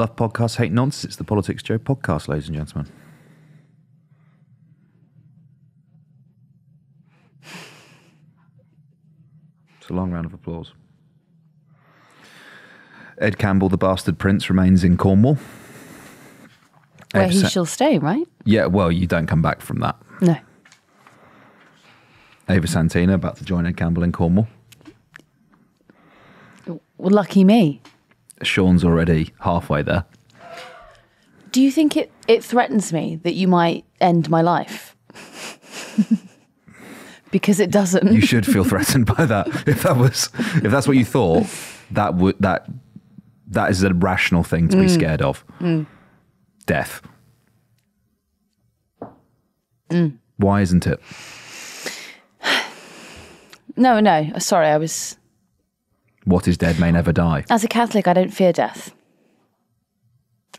Love podcasts, hate nonsense. It's the Politics Joe podcast, ladies and gentlemen. It's a long round of applause. Ed Campbell, the bastard prince, remains in Cornwall. Where he shall stay, right? Yeah, well, you don't come back from that. No. Ava Santina, about to join Ed Campbell in Cornwall. Well, lucky me. Sean's already halfway there. Do you think it threatens me that you might end my life? Because it doesn't. You should feel threatened by that. If that's what you thought, that is a rational thing to be scared of. Mm. Death. Mm. Why isn't it? No. Sorry, I was... What is dead may never die. As a Catholic, I don't fear death.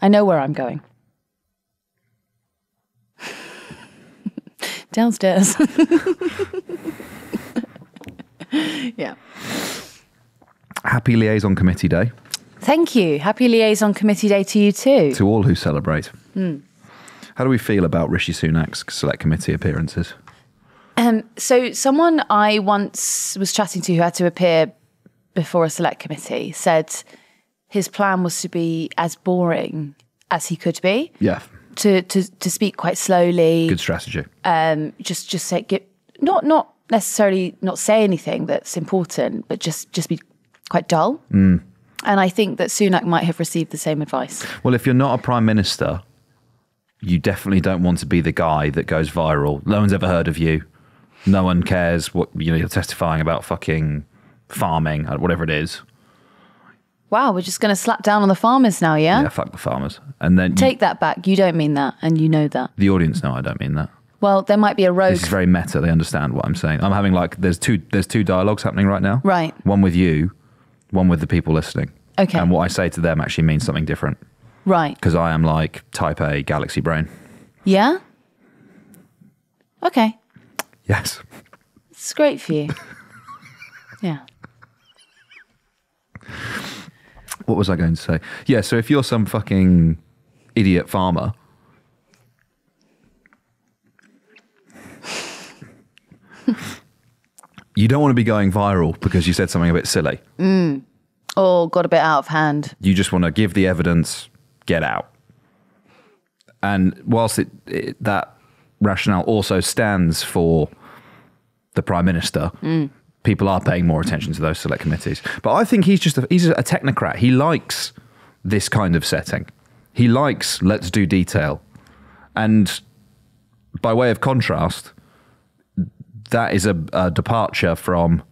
I know where I'm going. Downstairs. Yeah. Happy Liaison Committee Day. Thank you. Happy Liaison Committee Day to you too. To all who celebrate. Mm. How do we feel about Rishi Sunak's Select Committee appearances? So someone I once was chatting to who had to appear before a Select Committee said his plan was to be as boring as he could be. Yeah. To speak quite slowly. Good strategy. Just say not necessarily not say anything that's important, but just be quite dull. Mm. And I think that Sunak might have received the same advice. Well, if you're not a prime minister, you definitely don't want to be the guy that goes viral. No one's ever heard of you. No one cares what you're testifying about. Fucking farming, whatever it is. Wow, we're just going to slap down on the farmers now, yeah? Yeah, fuck the farmers. And then take that back. You don't mean that, and you know that. The audience know I don't mean that. Well, there might be a rogue. This is very meta. They understand what I'm saying. I'm having like there's two dialogues happening right now. Right. One with you. One with the people listening. Okay. And what I say to them actually means something different. Right. Because I am like type A galaxy brain. Yeah? Okay. Yes. It's great for you. Yeah. What was I going to say? Yeah, so if you're some fucking idiot farmer... You don't want to be going viral because you said something a bit silly. Mm. Or got a bit out of hand. You just want to give the evidence, get out. And whilst that rationale also stands for the Prime Minister, people are paying more attention to those select committees. But I think he's a technocrat. He likes this kind of setting. He likes, let's do detail. And by way of contrast... That is a departure from...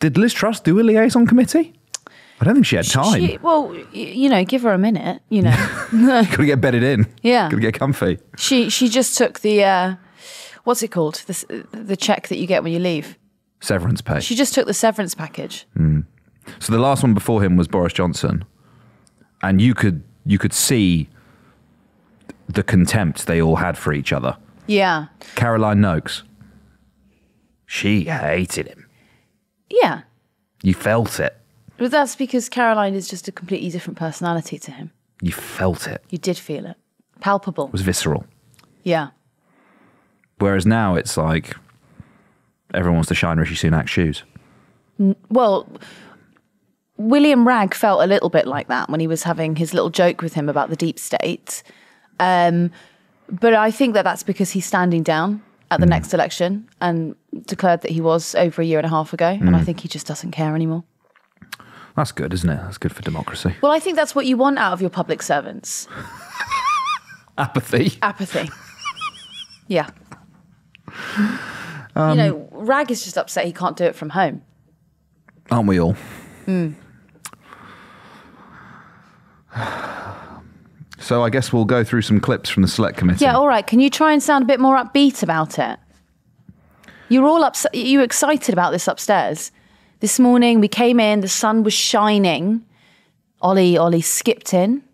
Did Liz Truss do a liaison committee? I don't think she had time. Well, you know, give her a minute, you know. Got to get bedded in. Yeah. Got to get comfy. She just took the... what's it called? The check that you get when you leave. Severance pay. She just took the severance package. Mm. So the last one before him was Boris Johnson. And you could see the contempt they all had for each other. Yeah. Caroline Noakes. She hated him. Yeah. You felt it. But that's because Caroline is just a completely different personality to him. You felt it. You did feel it. Palpable. It was visceral. Yeah. Whereas now it's like everyone wants to shine Rishi Sunak's shoes. Well, William Ragg felt a little bit like that when he was having his little joke with him about the deep state. But I think that's because he's standing down at the next election and declared that he was over a year and a half ago. And I think he just doesn't care anymore. That's good, isn't it? That's good for democracy. Well, I think that's what you want out of your public servants. Apathy. Apathy. Yeah. You know, Ragg is just upset he can't do it from home. Aren't we all? Mm. So I guess we'll go through some clips from the Select Committee. Yeah, all right. Can you try and sound a bit more upbeat about it? You were all upset. You were excited about this upstairs. This morning we came in, the sun was shining. Ollie skipped in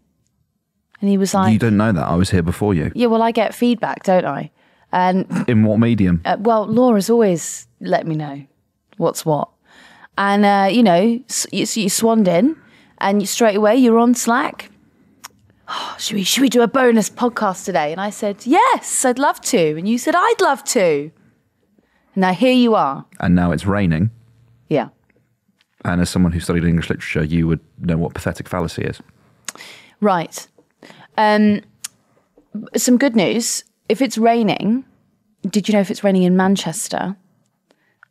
and he was like... You don't know that. I was here before you. Yeah, well, I get feedback, don't I? And in what medium? Well, Laura's always let me know what's what. And, you know, you swanned in and straight away you're on Slack. Oh, should we do a bonus podcast today? And I said, yes, I'd love to. And you said, I'd love to. Now here you are. And now it's raining. Yeah. And as someone who studied English literature, you would know what pathetic fallacy is. Right. Some good news. If it's raining, did you know if it's raining in Manchester,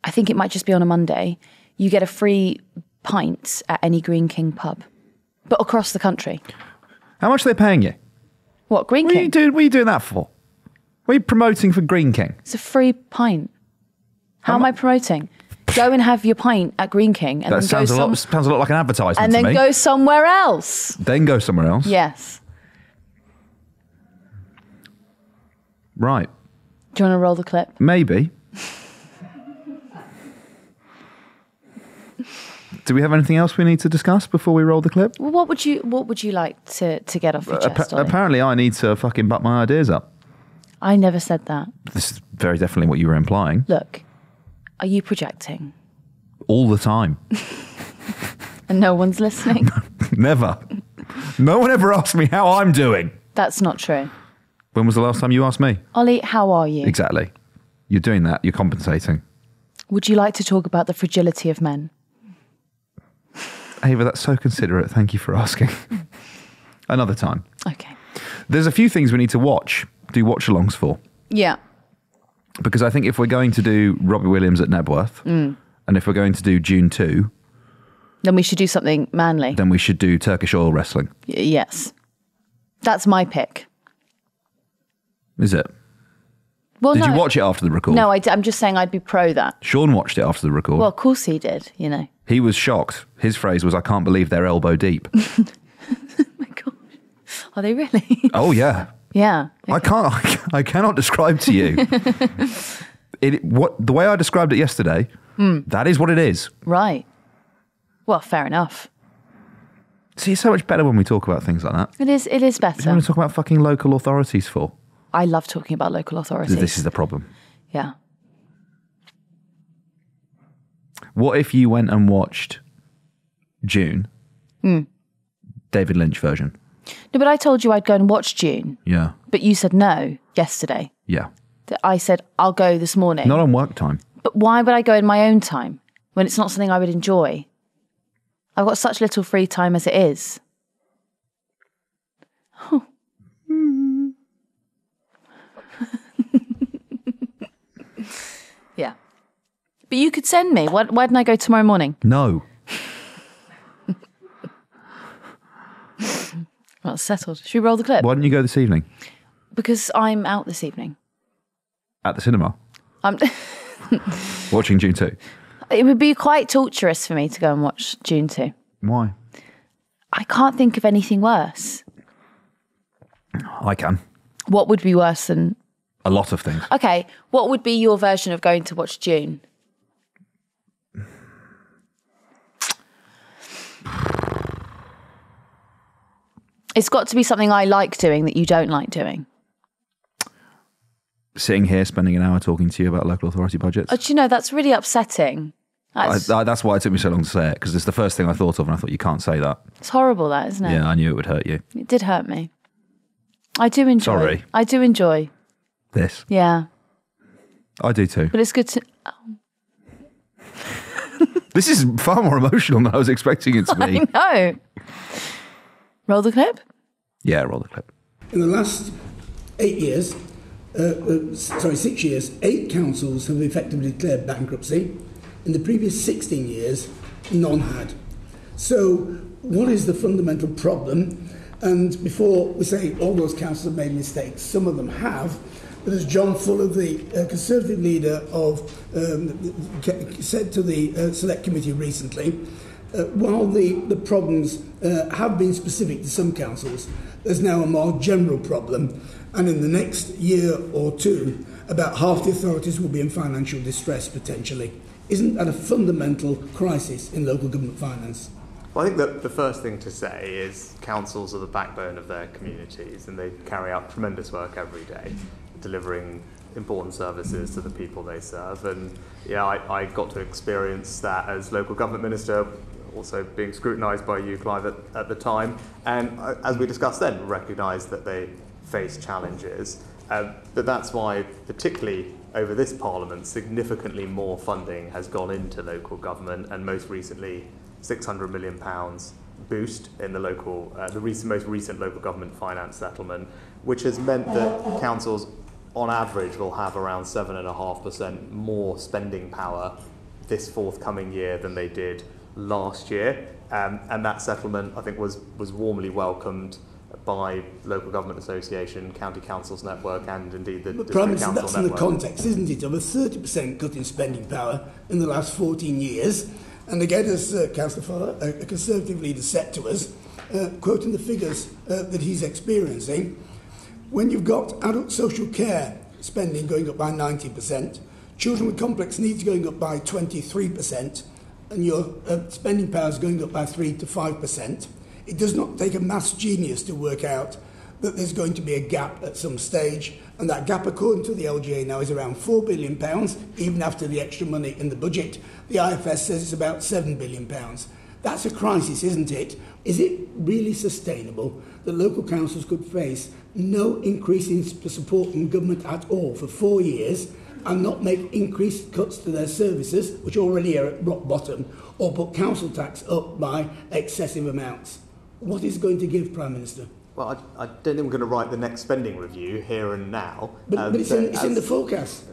I think it might just be on a Monday, you get a free pint at any Greene King pub, but across the country. How much are they paying you? What, Greene King? What are you doing that for? What are you promoting for Greene King? It's a free pint. How am I promoting? Go and have your pint at Greene King. And that then sounds a lot like an advertisement and to me. And then go somewhere else. Yes. Right. Do you want to roll the clip? Maybe. Do we have anything else we need to discuss before we roll the clip? Well, what would you like to get off your chest? Apparently, I need to fucking butt my ideas up. I never said that. This is very definitely what you were implying. Look, are you projecting? All the time. And no one's listening? Never. No one ever asked me how I'm doing. That's not true. When was the last time you asked me? Ollie, how are you? Exactly. You're doing that. You're compensating. Would you like to talk about the fragility of men? Ava, that's so considerate. Thank you for asking. Another time. Okay. There's a few things we need to watch, do watch-alongs for. Yeah. Because I think if we're going to do Robbie Williams at Nebworth, and if we're going to do June 2... then we should do something manly. Then we should do Turkish oil wrestling. Yes. That's my pick. Is it? Well, did you watch it after the record? No, I'm just saying I'd be pro that. Sean watched it after the record. Well, of course he did, you know. He was shocked. His phrase was, I can't believe they're elbow deep. Oh my gosh. Are they really? Oh, yeah. Yeah. Okay. I cannot describe to you. The way I described it yesterday, that is what it is. Right. Well, fair enough. See, it's so much better when we talk about things like that. It is better. What do you want to talk about fucking local authorities for? I love talking about local authorities. This is the problem. Yeah. What if you went and watched June, David Lynch version? No, but I told you I'd go and watch June. Yeah. But you said no yesterday. Yeah. I said, I'll go this morning. Not on work time. But why would I go in my own time when it's not something I would enjoy? I've got such little free time as it is. Oh. Yeah. But you could send me. Why didn't I go tomorrow morning? No. Well, it's settled. Should we roll the clip? Why didn't you go this evening? Because I'm out this evening. At the cinema? I'm watching June 2. It would be quite torturous for me to go and watch June 2. Why? I can't think of anything worse. I can. What would be worse than... a lot of things. Okay, what would be your version of going to watch June? It's got to be something I like doing that you don't like doing. Sitting here, spending an hour talking to you about local authority budgets. Oh, do you know, that's really upsetting. That's why it took me so long to say it, because it's the first thing I thought of, and I thought, you can't say that. It's horrible, that, isn't it? Yeah, I knew it would hurt you. It did hurt me. I do enjoy. Sorry. I do enjoy. This. Yeah. I do too. But it's good to... Oh. This is far more emotional than I was expecting it to be. I know. Roll the clip? Yeah, roll the clip. In the last 8 years, 6 years, 8 councils have effectively declared bankruptcy. In the previous 16 years, none had. So what is the fundamental problem? And before we say all those councils have made mistakes, some of them have. But as John Fuller, the Conservative leader, said to the Select Committee recently, while the problems have been specific to some councils, there's now a more general problem. And in the next year or two, about half the authorities will be in financial distress, potentially. Isn't that a fundamental crisis in local government finance? Well, I think that the first thing to say is councils are the backbone of their communities, and they carry out tremendous work every day, delivering important services to the people they serve. And yeah, I got to experience that as local government minister also being scrutinised by you, Clive, at the time, and as we discussed then, recognised that they face challenges. But that's why, particularly over this Parliament, significantly more funding has gone into local government, and most recently £600 million boost in the local, the most recent local government finance settlement, which has meant that councils on average will have around 7.5% more spending power this forthcoming year than they did last year. And that settlement, I think, was warmly welcomed by Local Government Association, County Councils Network, and indeed the District Council Network. That's in the context, isn't it, of a 30% cut in spending power in the last 14 years. And again, as Councillor Fuller, a Conservative leader, said to us, quoting the figures that he's experiencing, when you've got adult social care spending going up by 90%, children with complex needs going up by 23%, and your spending power is going up by 3% to 5%, it does not take a maths genius to work out that there's going to be a gap at some stage, and that gap, according to the LGA now, is around £4 billion, even after the extra money in the budget. The IFS says it's about £7 billion. That's a crisis, isn't it? Is it really sustainable that local councils could face no increase in support from government at all for 4 years and not make increased cuts to their services, which already are at rock bottom, or put council tax up by excessive amounts? What is going to give, Prime Minister? Well, I don't think we're going to write the next spending review here and now. But it's in the forecast.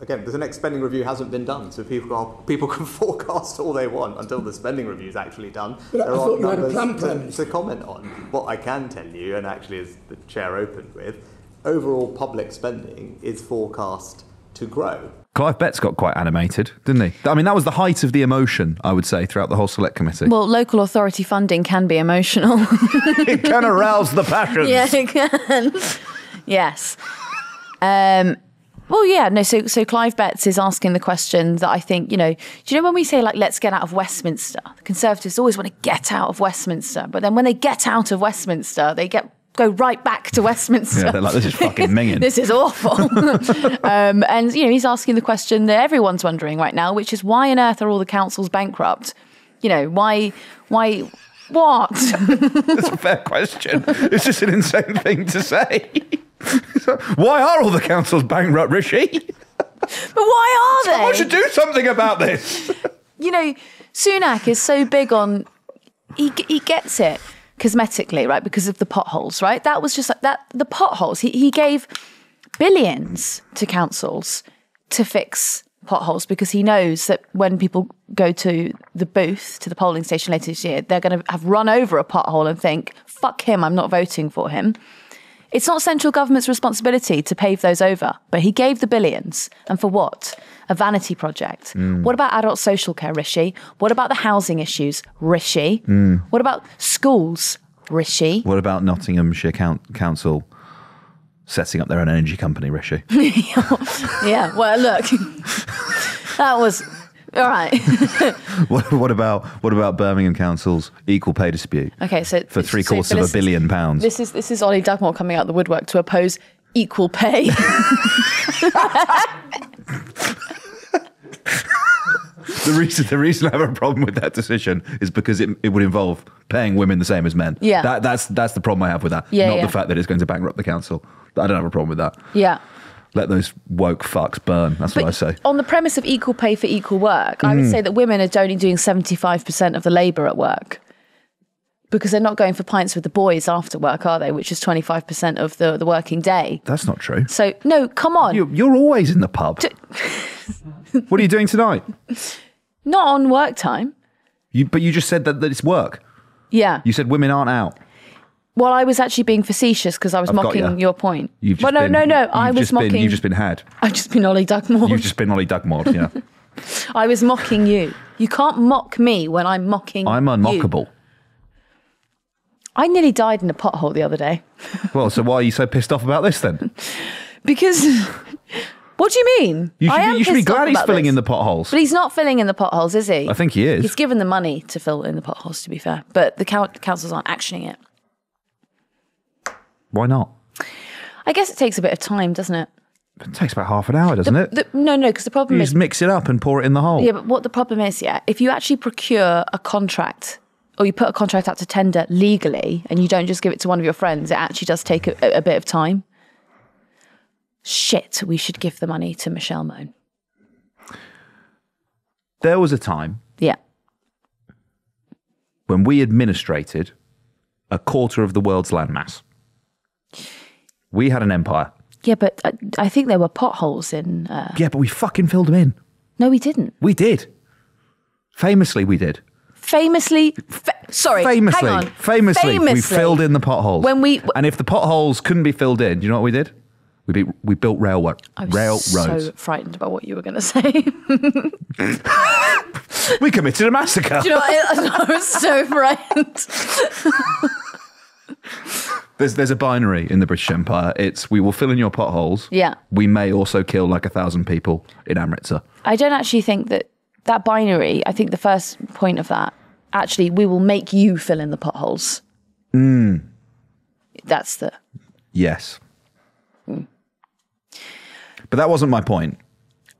Again, the next spending review hasn't been done, so people can forecast all they want until the spending review is actually done. But there I thought you had a plan, Prime Minister, to comment on. What I can tell you, and actually as the Chair opened with, overall public spending is forecast to grow. Clive Betts got quite animated, didn't he? I mean, that was the height of the emotion, I would say, throughout the whole Select Committee. Well, local authority funding can be emotional. It can arouse the passions. Yeah, it can. Yes. Well, yeah, no, so Clive Betts is asking the question that I think, you know, do you know when we say, like, let's get out of Westminster? The Conservatives always want to get out of Westminster, but then when they get out of Westminster, they go right back to Westminster. Yeah, they're like, this is fucking minging. This is awful. And, you know, he's asking the question that everyone's wondering right now, which is why on earth are all the councils bankrupt? You know, why, what? That's a fair question. It's just an insane thing to say. Why are all the councils bankrupt, Rishi? But why are they? Someone should do something about this. You know, Sunak is so big on, he gets it. Cosmetically, right, because of the potholes, right? That was just like that, the potholes. He gave billions to councils to fix potholes because he knows that when people go to the booth, to the polling station later this year, they're going to have run over a pothole and think, fuck him, I'm not voting for him. It's not central government's responsibility to pave those over, but he gave the billions. And for what? A vanity project. Mm. What about adult social care, Rishi? What about the housing issues, Rishi? Mm. What about schools, Rishi? What about Nottinghamshire Council setting up their own energy company, Rishi? Yeah, well, look, that was... All right. what about Birmingham Council's equal pay dispute? Okay, so for £750 million. This is Ollie Dugmore coming out the woodwork to oppose equal pay. The reason I have a problem with that decision is because it would involve paying women the same as men. Yeah, that's the problem I have with that. Yeah, not the fact that it's going to bankrupt the council. I don't have a problem with that. Yeah. Let those woke fucks burn. That's what I say. On the premise of equal pay for equal work, I would say that women are only doing 75% of the labour at work because they're not going for pints with the boys after work, are they? Which is 25% of the working day. That's not true. So, no, come on. You're always in the pub. What are you doing tonight? Not on work time. But you just said that it's work. Yeah. You said women aren't out. Well, I was actually being facetious because I was mocking your point. Well, no, I was mocking... You've just been had. I've just been Ollie Dugmore. You've just been Ollie Dugmore, yeah. I was mocking you. You can't mock me when I'm mocking you. I'm unmockable. I nearly died in a pothole the other day. Well, so why are you so pissed off about this then? Because... What do you mean? You should be glad he's filling in the potholes. But he's not filling in the potholes, is he? I think he is. He's given the money to fill in the potholes, to be fair. But the councils aren't actioning it. Why not? I guess it takes a bit of time, doesn't it? It takes about half an hour, doesn't it? No, because the problem is... You just mix it up and pour it in the hole. Yeah, but what the problem is, yeah, if you actually procure a contract or you put a contract out to tender legally and you don't just give it to one of your friends, it actually does take a bit of time. Shit, we should give the money to Michelle Moan. There was a time... Yeah. When we administrated a quarter of the world's landmass. We had an empire. Yeah, but I think there were potholes in... Yeah, but we fucking filled them in. No, we didn't. We did. Famously, we did. Famously. Hang on. Famously, we filled in the potholes. And if the potholes couldn't be filled in, do you know what we did? We built railroads. I was so frightened about what you were going to say. We committed a massacre. Do you know what? I was so frightened. There's a binary in the British Empire. It's we will fill in your potholes. Yeah. We may also kill like 1,000 people in Amritsar. I don't actually think that binary, I think the first point of that, actually, we will make you fill in the potholes. Mm. That's the... Yes. Mm. But that wasn't my point.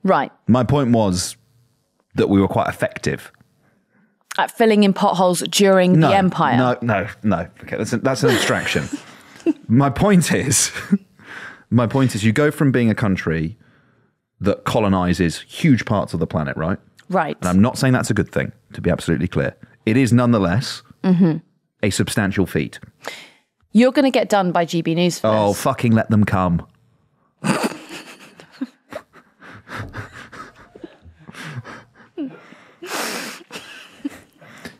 Right. My point was that we were quite effective. At filling in potholes during the empire. No. Okay, that's an abstraction. My point is you go from being a country that colonizes huge parts of the planet, right? Right. And I'm not saying that's a good thing, to be absolutely clear. It is nonetheless a substantial feat. You're going to get done by GB News for this. Oh, fucking let them come.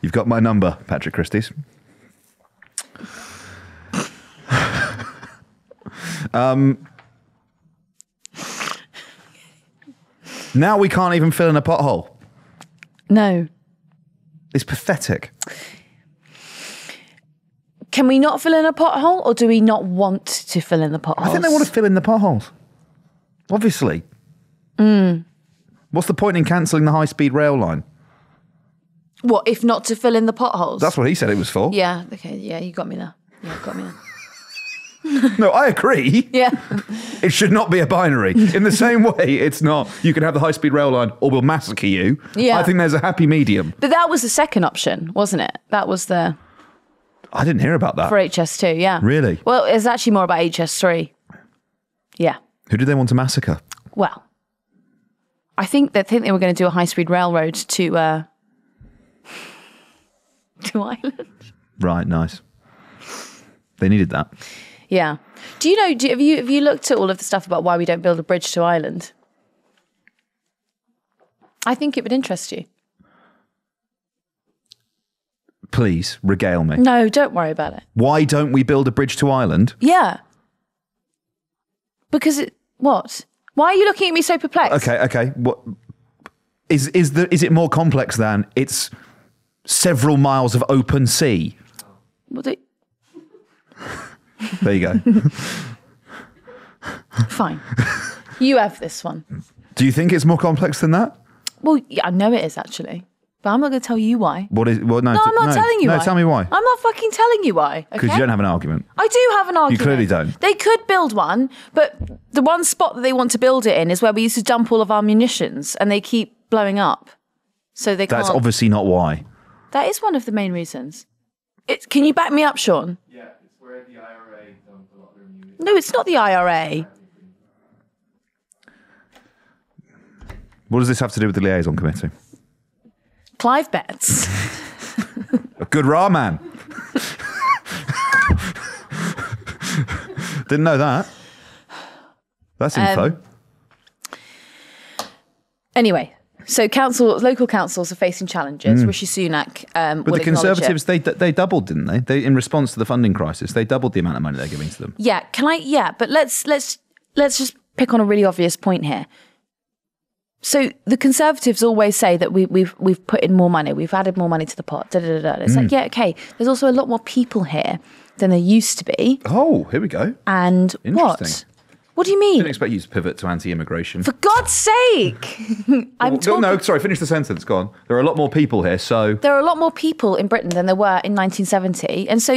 You've got my number, Patrick Christie's. Now we can't even fill in a pothole. No. It's pathetic. Can we not fill in a pothole, or do we not want to fill in the potholes? I think they want to fill in the potholes. Obviously. Mm. What's the point in cancelling the high-speed rail line? What, if not to fill in the potholes? That's what he said it was for. Yeah, okay, yeah, you got me there. No, I agree. Yeah. It should not be a binary. In the same way, it's not, you can have the high-speed rail line or we'll massacre you. Yeah. I think there's a happy medium. But that was the second option, wasn't it? That was the... I didn't hear about that. For HS2, yeah. Really? Well, it's actually more about HS3. Yeah. Who did they want to massacre? Well, I think they were going to do a high-speed railroad to Ireland. Right, nice. They needed that. Yeah. Do you know, have you looked at all of the stuff about why we don't build a bridge to Ireland? I think it would interest you. Please, regale me. No, don't worry about it. Why don't we build a bridge to Ireland? Yeah. Because it... What? Why are you looking at me so perplexed? Okay. What... Is it more complex than it's several miles of open sea? Well, there you go. Fine. You have this one. Do you think it's more complex than that? Well, yeah, I know it is actually, but I'm not going to tell you why. What is? Well, no, I'm not telling you. No, why. Tell me why. I'm not fucking telling you why. Because you don't have an argument. I do have an argument. You clearly don't. They could build one, but the one spot that they want to build it in is where we used to dump all of our munitions, and they keep blowing up. So they. That's obviously not why. That is one of the main reasons. Can you back me up, Sean? Yeah, it's where the IRA dump a lot of their munitions. No, it's not the IRA. What does this have to do with the liaison committee? Clive Betts. A good raw man. Didn't know that. That's info. Anyway. So local councils are facing challenges. Mm. Rishi Sunak will acknowledge it. But the Conservatives, they doubled, didn't they? In response to the funding crisis, they doubled the amount of money they're giving to them. Yeah, but let's just pick on a really obvious point here. So the Conservatives always say that we've put in more money, we've added more money to the pot, It's like, yeah, okay, there's also a lot more people here than there used to be. Oh, here we go. And what? What do you mean? Didn't expect you to pivot to anti-immigration. For God's sake! No, sorry, finish the sentence, go on. There are a lot more people here, so... There are a lot more people in Britain than there were in 1970, and so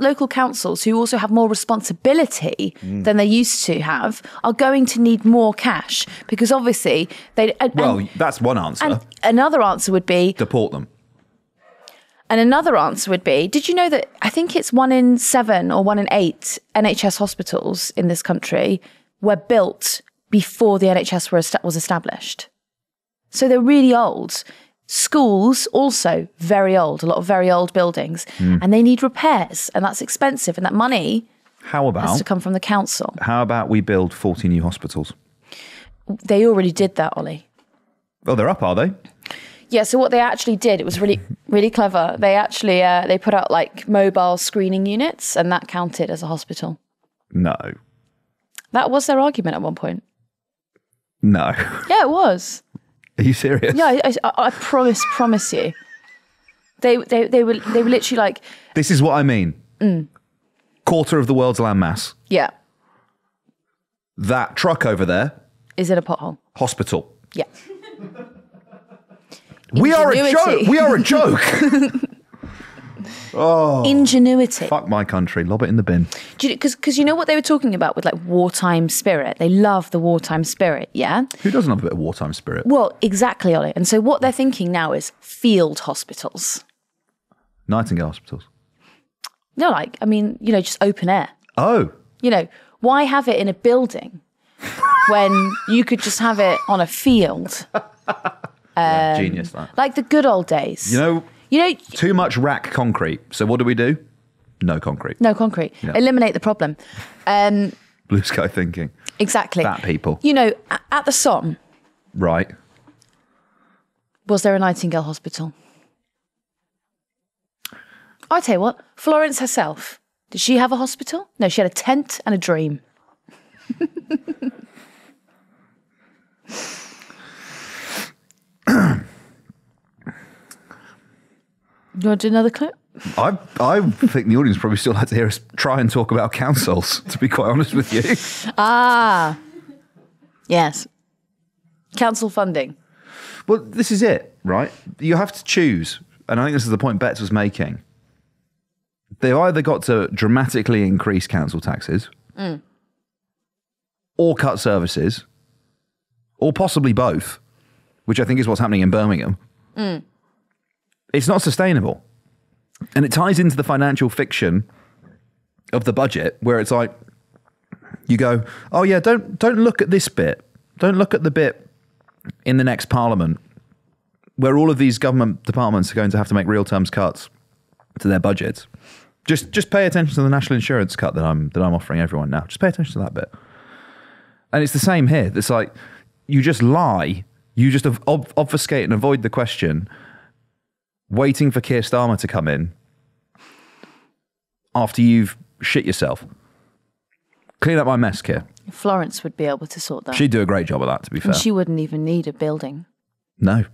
local councils, who also have more responsibility than they used to have, are going to need more cash, because obviously they... Well, that's one answer. And another answer would be... Deport them. And another answer would be, did you know that I think it's 1 in 7 or 1 in 8 NHS hospitals in this country were built before the NHS was established? So they're really old. Schools also very old, a lot of very old buildings, and they need repairs, and that's expensive, and that money has to come from the council. How about we build 40 new hospitals? They already did that, Ollie. Well, they're up, are they? Yeah, so what they actually did, it was really, really clever. They actually they put out like mobile screening units, and that counted as a hospital. No. That was their argument at one point. No. Yeah, it was. Are you serious? Yeah, I promise you. They were literally like. This is what I mean. Quarter of the world's landmass. Yeah. That truck over there is in a pothole. Hospital. Yeah. We are a joke. Oh. Ingenuity. Fuck my country. Lob it in the bin. Because you know what they were talking about with like wartime spirit? They love the wartime spirit, yeah? Who doesn't love a bit of wartime spirit? Well, exactly, Ollie. And so what they're thinking now is field hospitals. Nightingale hospitals. No, like, I mean, you know, just open air. Oh. You know, why have it in a building when you could just have it on a field? Yeah, genius, that. Like the good old days. You know, too much rack concrete. So what do? No concrete. No concrete. Yeah. Eliminate the problem. Blue sky thinking. Exactly. That people. You know, at the Somme. Right. Was there a Nightingale hospital? I tell you what, Florence herself. Did she have a hospital? No, she had a tent and a dream. You want to do another clip? I think the audience probably still had to hear us try and talk about councils, to be quite honest with you. Ah, yes. Council funding. Well, this is it, right? You have to choose, and I think this is the point Betts was making. They've either got to dramatically increase council taxes, or cut services, or possibly both, which I think is what's happening in Birmingham. It's not sustainable. And it ties into the financial fiction of the budget, where it's like, you go, oh yeah, don't look at this bit. Don't look at the bit in the next parliament where all of these government departments are going to have to make real terms cuts to their budgets. Just pay attention to the national insurance cut that I'm offering everyone now. Just pay attention to that bit. And it's the same here. It's like, you just lie. You just obfuscate and avoid the question, waiting for Keir Starmer to come in after you've shit yourself. Clean up my mess, Keir. Florence would be able to sort that. She'd do a great job of that, to be fair. And she wouldn't even need a building. No.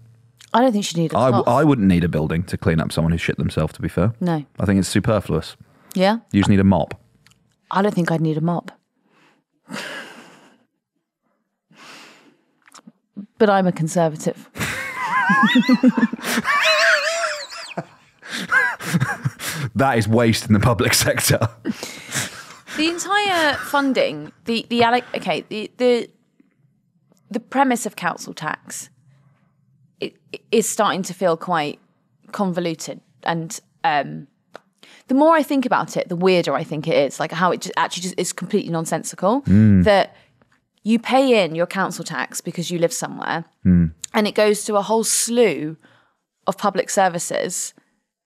I don't think she'd need a cloth. I wouldn't need a building to clean up someone who shit themselves, to be fair. No. I think it's superfluous. Yeah? You just need a mop. I don't think I'd need a mop. But I'm a conservative. That is waste in the public sector. The entire funding, the premise of council tax, it is starting to feel quite convoluted, and the more I think about it, the weirder I think it is. Like how it actually is completely nonsensical that you pay in your council tax because you live somewhere, and it goes to a whole slew of public services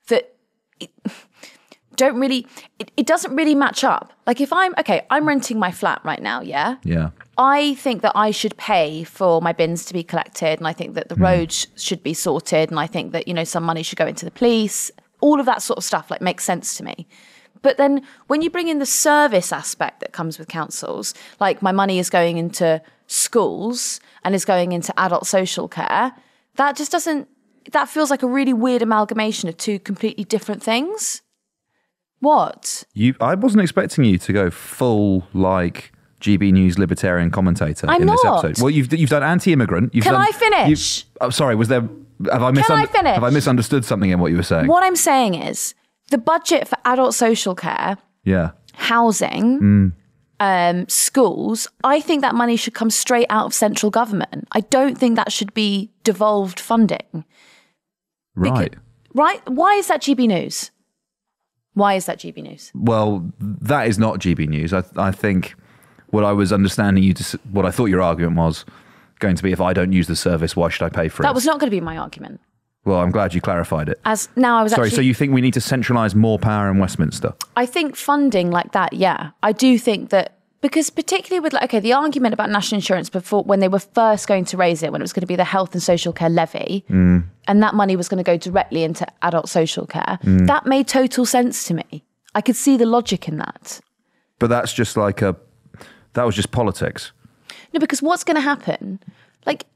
that. It doesn't really match up. Like if I'm renting my flat right now, yeah? Yeah. I think that I should pay for my bins to be collected, and I think that the roads should be sorted, and I think that, you know, some money should go into the police. All of that sort of stuff like makes sense to me. But then when you bring in the service aspect that comes with councils, like my money is going into schools and is going into adult social care, that just doesn't, that feels like a really weird amalgamation of two completely different things. What? I wasn't expecting you to go full, like, GB News libertarian commentator in this episode. Well, you've done anti-immigrant. Can I finish? I'm sorry, was there... Have I misunderstood something in what you were saying? What I'm saying is the budget for adult social care, housing, schools, I think that money should come straight out of central government. I don't think that should be devolved funding. Right. Right? Why is that GB News? Why is that GB News? Well, that is not GB News. I think what I was understanding you to... What I thought your argument was going to be, if I don't use the service, why should I pay for it? That was not going to be my argument. Well, I'm glad you clarified it. So you think we need to centralise more power in Westminster? I think funding like that, yeah. I do think that, because particularly with, like, okay, the argument about national insurance before, when they were first going to raise it, when it was going to be the health and social care levy, and that money was going to go directly into adult social care, that made total sense to me. I could see the logic in that. But that's just like that was just politics. No, because what's going to happen...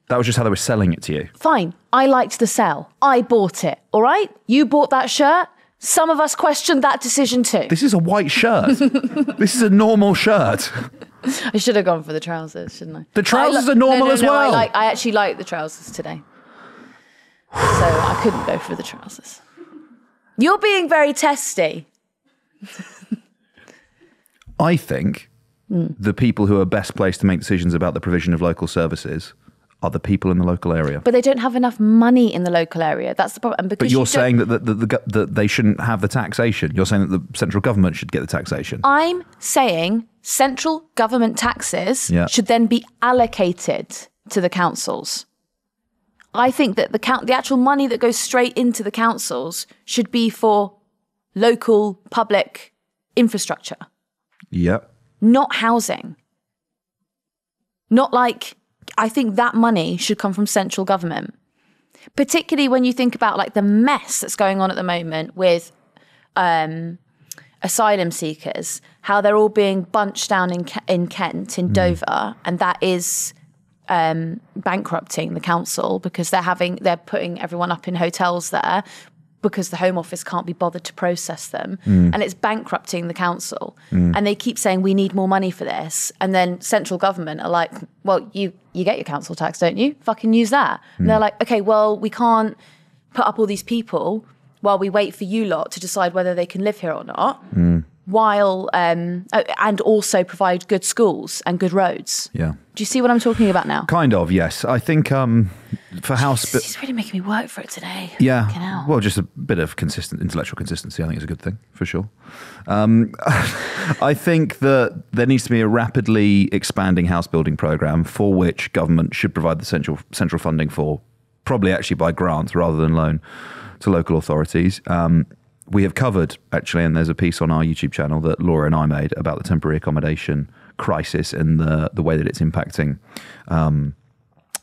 That was just how they were selling it to you. Fine. I liked the sell. I bought it. All right? You bought that shirt. Some of us questioned that decision too. This is a white shirt. This is a normal shirt. I should have gone for the trousers, shouldn't I? The trousers are normal as well. I actually like the trousers today. So I couldn't go for the trousers. You're being very testy. I think... The people who are best placed to make decisions about the provision of local services are the people in the local area. But they don't have enough money in the local area. That's the problem. But you're saying that they shouldn't have the taxation. You're saying that the central government should get the taxation. I'm saying central government taxes should then be allocated to the councils. I think that the actual money that goes straight into the councils should be for local public infrastructure. Yep. Not housing. Not like, I think that money should come from central government. Particularly when you think about like the mess that's going on at the moment with asylum seekers, how they're all being bunched down in Kent, in Dover, and that is bankrupting the council because they're putting everyone up in hotels there because the Home Office can't be bothered to process them. And it's bankrupting the council. And they keep saying, we need more money for this. And then central government are like, well, you get your council tax, don't you? Fucking use that. And they're like, okay, well, we can't put up all these people while we wait for you lot to decide whether they can live here or not, while and also provide good schools and good roads. Yeah. Do you see what I'm talking about now? Kind of, yes. I think for house... It's really making me work for it today. Yeah. Well, just a bit of intellectual consistency, I think, is a good thing, for sure. I think that there needs to be a rapidly expanding house building programme for which government should provide the central funding for, probably actually by grants rather than loan to local authorities. We have covered, actually, and there's a piece on our YouTube channel that Laura and I made about the temporary accommodation crisis and the way that it's impacting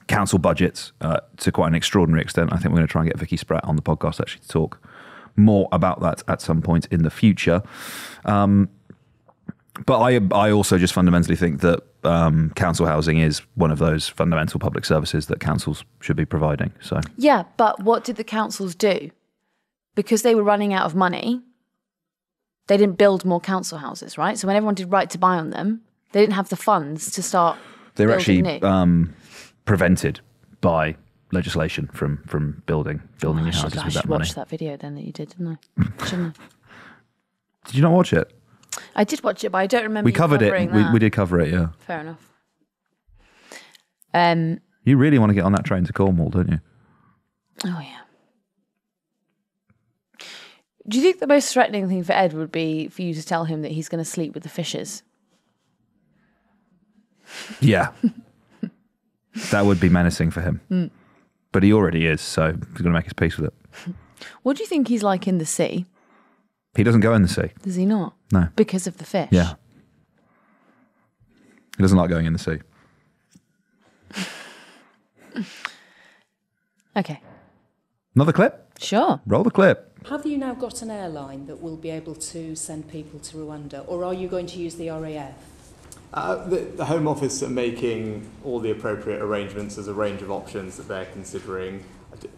council budgets to quite an extraordinary extent. I think we're going to try and get Vicky Spratt on the podcast actually to talk more about that at some point in the future. But I also just fundamentally think that council housing is one of those fundamental public services that councils should be providing. So yeah, but what did the councils do? Because they were running out of money, they didn't build more council houses, right? So when everyone did right to buy on them, they didn't have the funds to start building. They were actually prevented by legislation from building new houses with that money. I should watch that video then that you did, didn't I? Shouldn't I? Did you not watch it? I did watch it, but I don't remember. We covered it. We did cover it, yeah. Fair enough. You really want to get on that train to Cornwall, don't you? Oh, yeah. Do you think the most threatening thing for Ed would be for you to tell him that he's going to sleep with the fishes? Yeah. That would be menacing for him. But he already is, so he's going to make his peace with it. What do you think he's like in the sea? He doesn't go in the sea. Does he not? No. Because of the fish? Yeah. He doesn't like going in the sea. Okay. Another clip? Sure. Roll the clip. Have you now got an airline that will be able to send people to Rwanda, or are you going to use the RAF? The Home Office are making all the appropriate arrangements. There's a range of options that they're considering.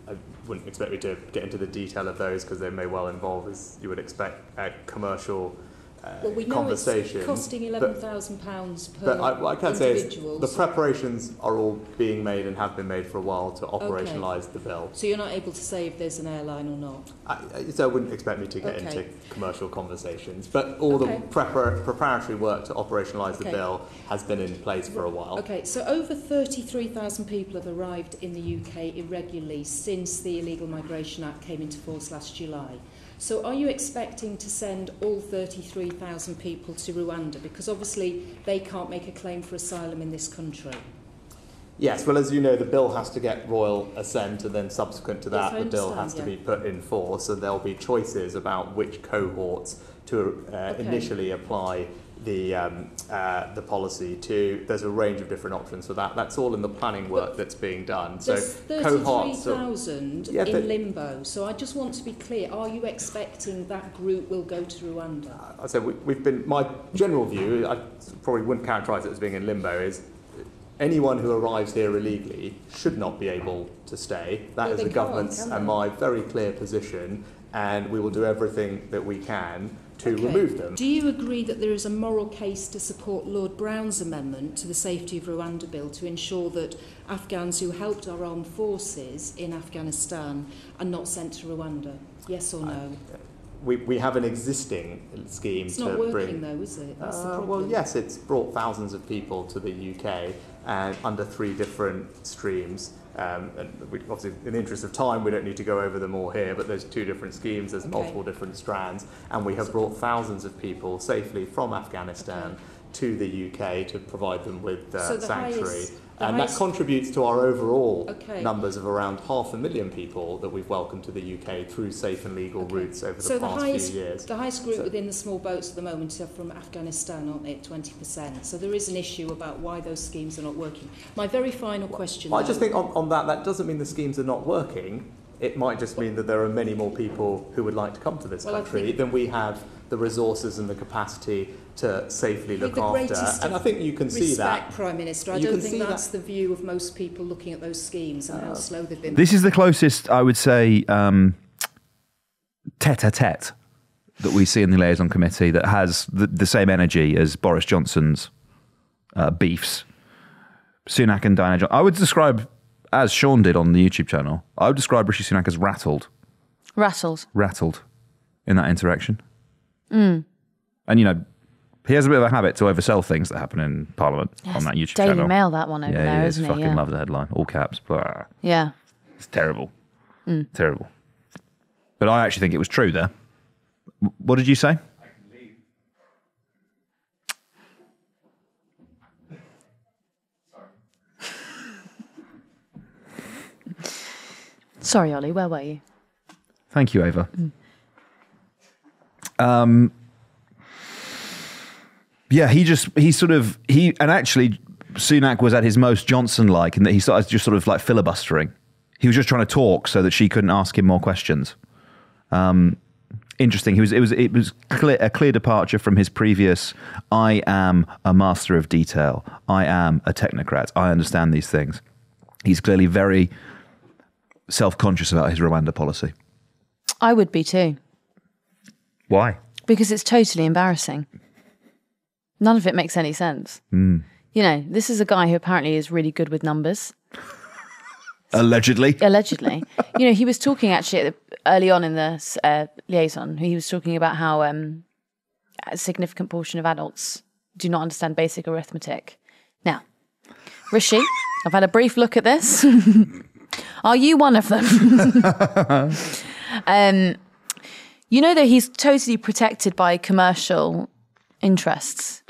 I wouldn't expect me to get into the detail of those because they may well involve, as you would expect, commercial Well, we know it's costing £11,000 per individual. What I can say is the preparations are all being made and have been made for a while to operationalise the bill. So you're not able to say if there's an airline or not? So I wouldn't expect me to get into commercial conversations. But all the preparatory work to operationalise the bill has been in place for a while. OK, so over 33,000 people have arrived in the UK irregularly since the Illegal Migration Act came into force last July. So are you expecting to send all 33,000 people to Rwanda? Because obviously they can't make a claim for asylum in this country. Yes, well, as you know, the bill has to get royal assent, and then subsequent to that, the bill has to be put in force, and there'll be choices about which cohorts to initially apply the policy to. There's a range of different options for that. That's all in the planning work that's being done. So there's 33,000 in limbo. So I just want to be clear: are you expecting that group will go to Rwanda? I say we've been. My general view, I probably wouldn't characterise it as being in limbo, is anyone who arrives here illegally should not be able to stay. That is the government's and my very clear position, and we will do everything that we can to remove them. Do you agree that there is a moral case to support Lord Brown's amendment to the Safety of Rwanda Bill to ensure that Afghans who helped our armed forces in Afghanistan are not sent to Rwanda? Yes or no? We have an existing scheme to bring... It's not working though, is it? That's the problem. Well, yes, it's brought thousands of people to the UK under three different streams. And we, obviously, in the interest of time, we don't need to go over them all here, but there's two different schemes, there's multiple different strands, and we have brought thousands of people safely from Afghanistan to the UK to provide them with sanctuary. And that contributes to our overall numbers of around 500,000 people that we've welcomed to the UK through safe and legal routes over the past few years. The highest group within the small boats at the moment are from Afghanistan, aren't they, at 20%? So there is an issue about why those schemes are not working. My very final question... Well, I just think on that doesn't mean the schemes are not working. It might just mean that there are many more people who would like to come to this country than we have the resources and the capacity to safely look after. And I think you can see that. Respect, Prime Minister. I don't think that's the view of most people looking at those schemes and how slow they've been. This is the closest, I would say, tête-à-tête that we see in the Liaison Committee that has the same energy as Boris Johnson's beefs. Sunak and Diana Johnson. I would describe, as Sean did on the YouTube channel, I would describe Rishi Sunak as rattled. Rattled. Rattled in that interaction. Mm. And, you know, he has a bit of a habit to oversell things that happen in Parliament on that YouTube channel. Daily Mail, that one over there, isn't it? Yeah, he fucking loves the headline. All caps. Blah. Yeah. It's terrible. Mm. Terrible. But I actually think it was true there. What did you say? I can leave. Sorry. Sorry, Ollie, where were you? Thank you, Ava. Mm. Yeah, and actually Sunak was at his most Johnson-like in that he started just sort of like filibustering. He was just trying to talk so that she couldn't ask him more questions. Interesting. It was a clear departure from his previous, I am a master of detail. I am a technocrat. I understand these things. He's clearly very self-conscious about his Rwanda policy. I would be too. Why? Because it's totally embarrassing. None of it makes any sense. Mm. You know, this is a guy who apparently is really good with numbers. Allegedly. Allegedly. You know, he was talking actually early on in the liaison, he was talking about how a significant portion of adults do not understand basic arithmetic. Now, Rishi, I've had a brief look at this. Are you one of them? You know that he's totally protected by commercial interests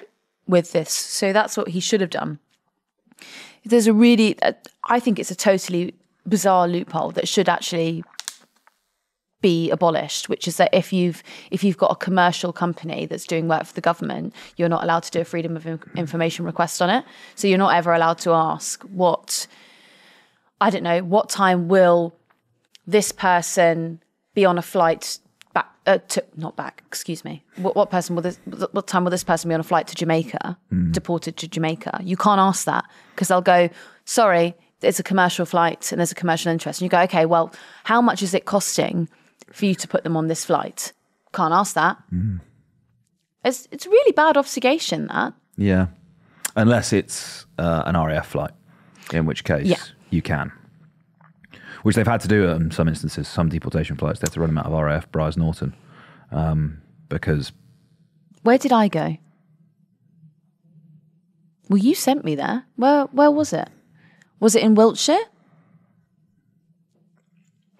with this. So that's what he should have done. There's I think it's a totally bizarre loophole that should actually be abolished, which is that if you've got a commercial company that's doing work for the government, you're not allowed to do a freedom of information request on it. So you're not ever allowed to ask what time will this person be on a flight What time will this person be on a flight to Jamaica, deported to Jamaica? You can't ask that because they'll go, sorry, it's a commercial flight and there's a commercial interest. And you go, okay, well, how much is it costing for you to put them on this flight? Can't ask that. Mm. It's really bad obfuscation, that. Yeah. Unless it's an RAF flight, in which case you can. Which they've had to do in some instances, some deportation flights. They have to run them out of RAF, Briars Norton, because... Where did I go? Well, you sent me there. Where was it? Was it in Wiltshire?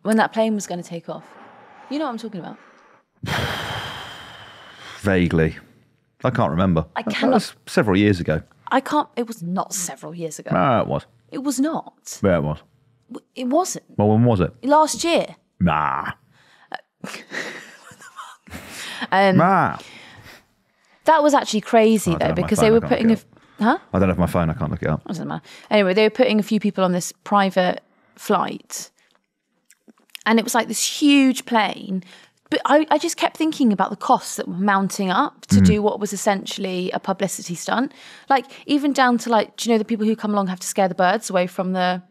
When that plane was going to take off. You know what I'm talking about. Vaguely. I can't remember. I cannot. That was several years ago. I can't. It was not several years ago. No, it was. It was not. Yeah, it was. It wasn't. Well, when was it? Last year. Nah. What the fuck? Nah. That was actually crazy, though, because they were putting a... Huh? I don't have my phone. I can't look it up. It doesn't matter. Anyway, they were putting a few people on this private flight. And it was like this huge plane. But I just kept thinking about the costs that were mounting up to do what was essentially a publicity stunt. Like, even down to, like, do you know the people who come along have to scare the birds away from the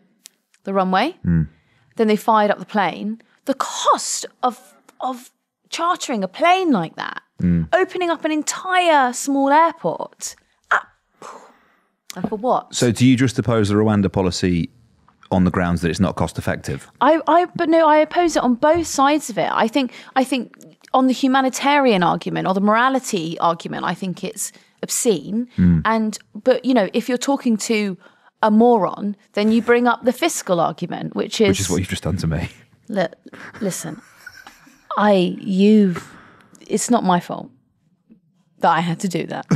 runway? Mm. Then they fired up the plane. The cost of chartering a plane like that, opening up an entire small airport... And for what? So do you just oppose the Rwanda policy on the grounds that it's not cost effective? But no, I oppose it on both sides of it. I think on the humanitarian argument or the morality argument, I think it's obscene. But you know, if you're talking to a moron, then you bring up the fiscal argument, which is what you've just done to me. Look, listen, it's not my fault that I had to do that.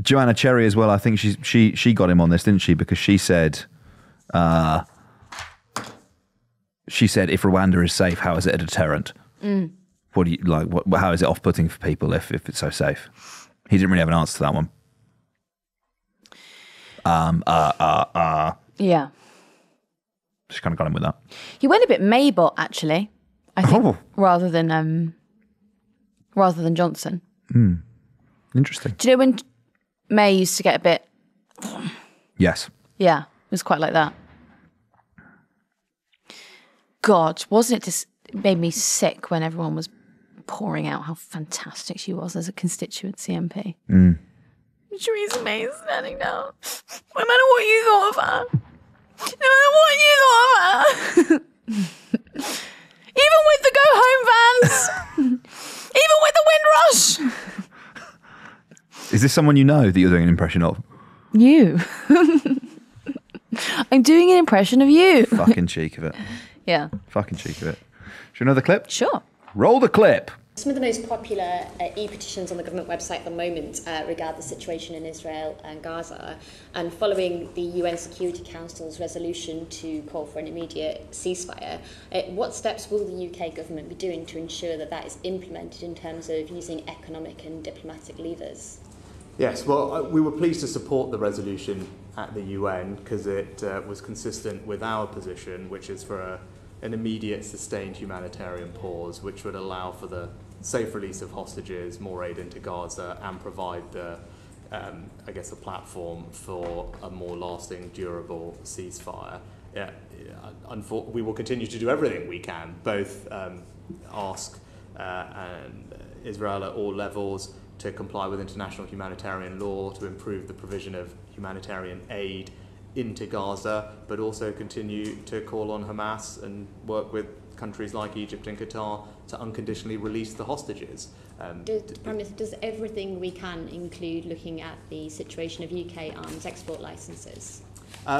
Joanna Cherry as well. I think she got him on this, didn't she? Because she said if Rwanda is safe, how is it a deterrent? What do you like? How is it off-putting for people if it's so safe? He didn't really have an answer to that one. Yeah. She kind of got him with that. He went a bit Maybot actually, I think, rather than Johnson. Interesting. Do you know when May used to get a bit... Yes. Yeah, it was quite like that. God, wasn't it just... It made me sick when everyone was pouring out how fantastic she was as a constituency MP. Theresa May is standing down. No matter what you thought of her. Even with the go-home vans... Even with the Windrush! Is this someone you know that you're doing an impression of? You. I'm doing an impression of you. Fucking cheek of it. Yeah. Fucking cheek of it. Should we know the clip? Sure. Roll the clip. Some of the most popular e-petitions on the government website at the moment regard the situation in Israel and Gaza, and following the UN Security Council's resolution to call for an immediate ceasefire, what steps will the UK government be doing to ensure that that is implemented in terms of using economic and diplomatic levers? Yes, well, we were pleased to support the resolution at the UN because it was consistent with our position, which is for an immediate sustained humanitarian pause, which would allow for the safe release of hostages, more aid into Gaza, and provide a platform for a more lasting, durable ceasefire. Yeah, we will continue to do everything we can, both ask and Israel at all levels to comply with international humanitarian law, to improve the provision of humanitarian aid into Gaza, but also continue to call on Hamas and work with countries like Egypt and Qatar to unconditionally release the hostages. Does everything we can include looking at the situation of UK arms export licences?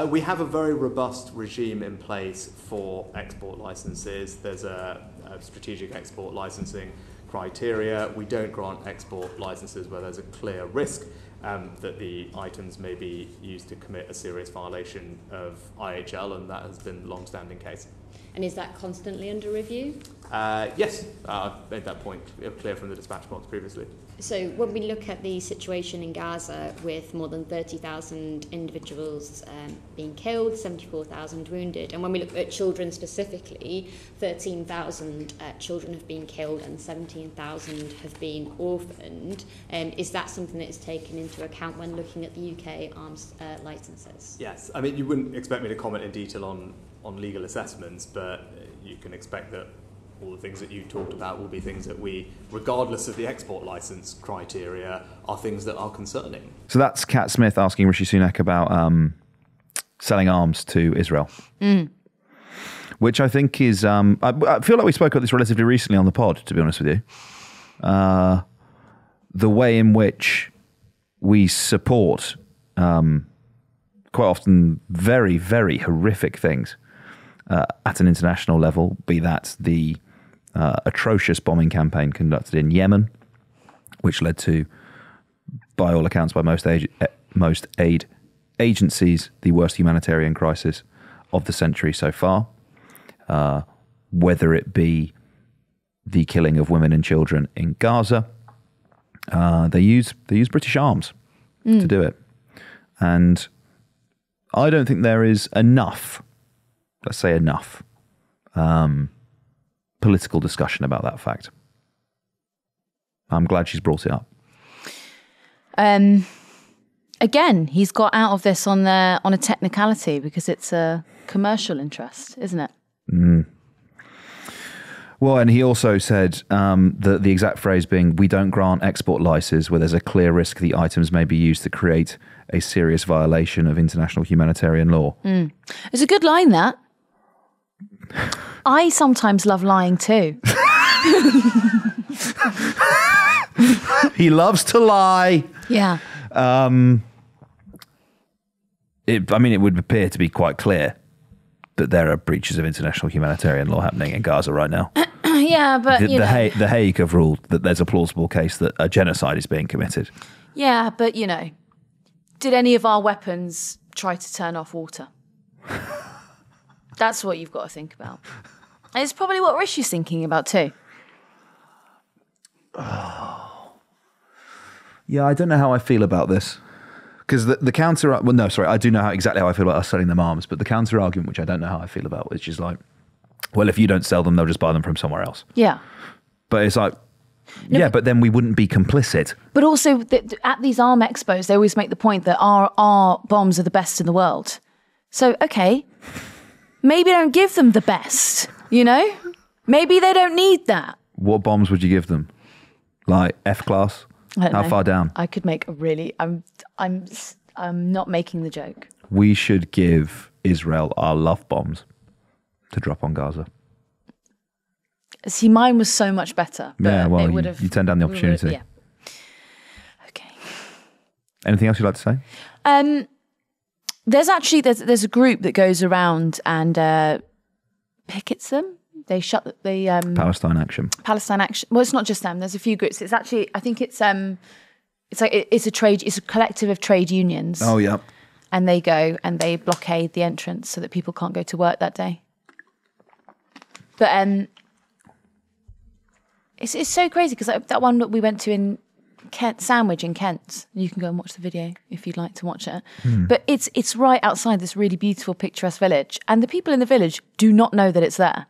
We have a very robust regime in place for export licences. There's a strategic export licensing criteria. We don't grant export licences where there's a clear risk that the items may be used to commit a serious violation of IHL, and that has been a long-standing case. And is that constantly under review? Yes, I've made that point clear from the dispatch box previously. So when we look at the situation in Gaza, with more than 30,000 individuals being killed, 74,000 wounded, and when we look at children specifically, 13,000 children have been killed and 17,000 have been orphaned, is that something that is taken into account when looking at the UK arms licences? Yes, I mean, you wouldn't expect me to comment in detail on legal assessments, but you can expect that all the things that you talked about will be things that we, regardless of the export licence criteria, are things that are concerning. So that's Kat Smith asking Rishi Sunak about selling arms to Israel. Mm. Which I think is... I feel like we spoke about this relatively recently on the pod, to be honest with you. The way in which we support quite often very, very horrific things at an international level, be that the atrocious bombing campaign conducted in Yemen, which led to, by all accounts, by most aid agencies, the worst humanitarian crisis of the century so far. Whether it be the killing of women and children in Gaza, they use British arms to do it, and I don't think there is enough, let's say enough, political discussion about that fact. I'm glad she's brought it up. Again, he's got out of this on a technicality because it's a commercial interest, isn't it? Mm. Well, and he also said that the exact phrase being, we don't grant export licenses where there's a clear risk the items may be used to create a serious violation of international humanitarian law. Mm. It's a good line, that. I sometimes love lying too. He loves to lie. Yeah. It would appear to be quite clear that there are breaches of international humanitarian law happening in Gaza right now. Yeah, but the Hague have ruled that there's a plausible case that a genocide is being committed. Yeah, but did any of our weapons try to turn off water? That's what you've got to think about. And it's probably what Rishi's thinking about too. Oh. Yeah, I don't know how I feel about this. Because the counter... Well, no, sorry. I do know exactly how I feel about us selling them arms. But the counter argument, which I don't know how I feel about, which is like, well, if you don't sell them, they'll just buy them from somewhere else. Yeah. But it's like, no, yeah, but then we wouldn't be complicit. But also, at these arm expos, they always make the point that our bombs are the best in the world. So, okay, maybe don't give them the best, Maybe they don't need that. What bombs would you give them? Like F-class? How far down? I could make a really... I'm not making the joke. We should give Israel our love bombs to drop on Gaza. See, mine was so much better. Yeah, well, you turned down the opportunity. Yeah. Okay. Anything else you'd like to say? There's a group that goes around and pickets them. They shut the... Palestine Action. Palestine Action. Well, it's not just them. There's a few groups. It's actually, I think it's a collective of trade unions. Oh, yeah. And they go and they blockade the entrance so that people can't go to work that day. But it's so crazy because that one that we went to in Kent, Sandwich in Kent, you can go and watch the video if you'd like to watch it. Mm. But it's right outside this really beautiful, picturesque village. And the people in the village do not know that it's there.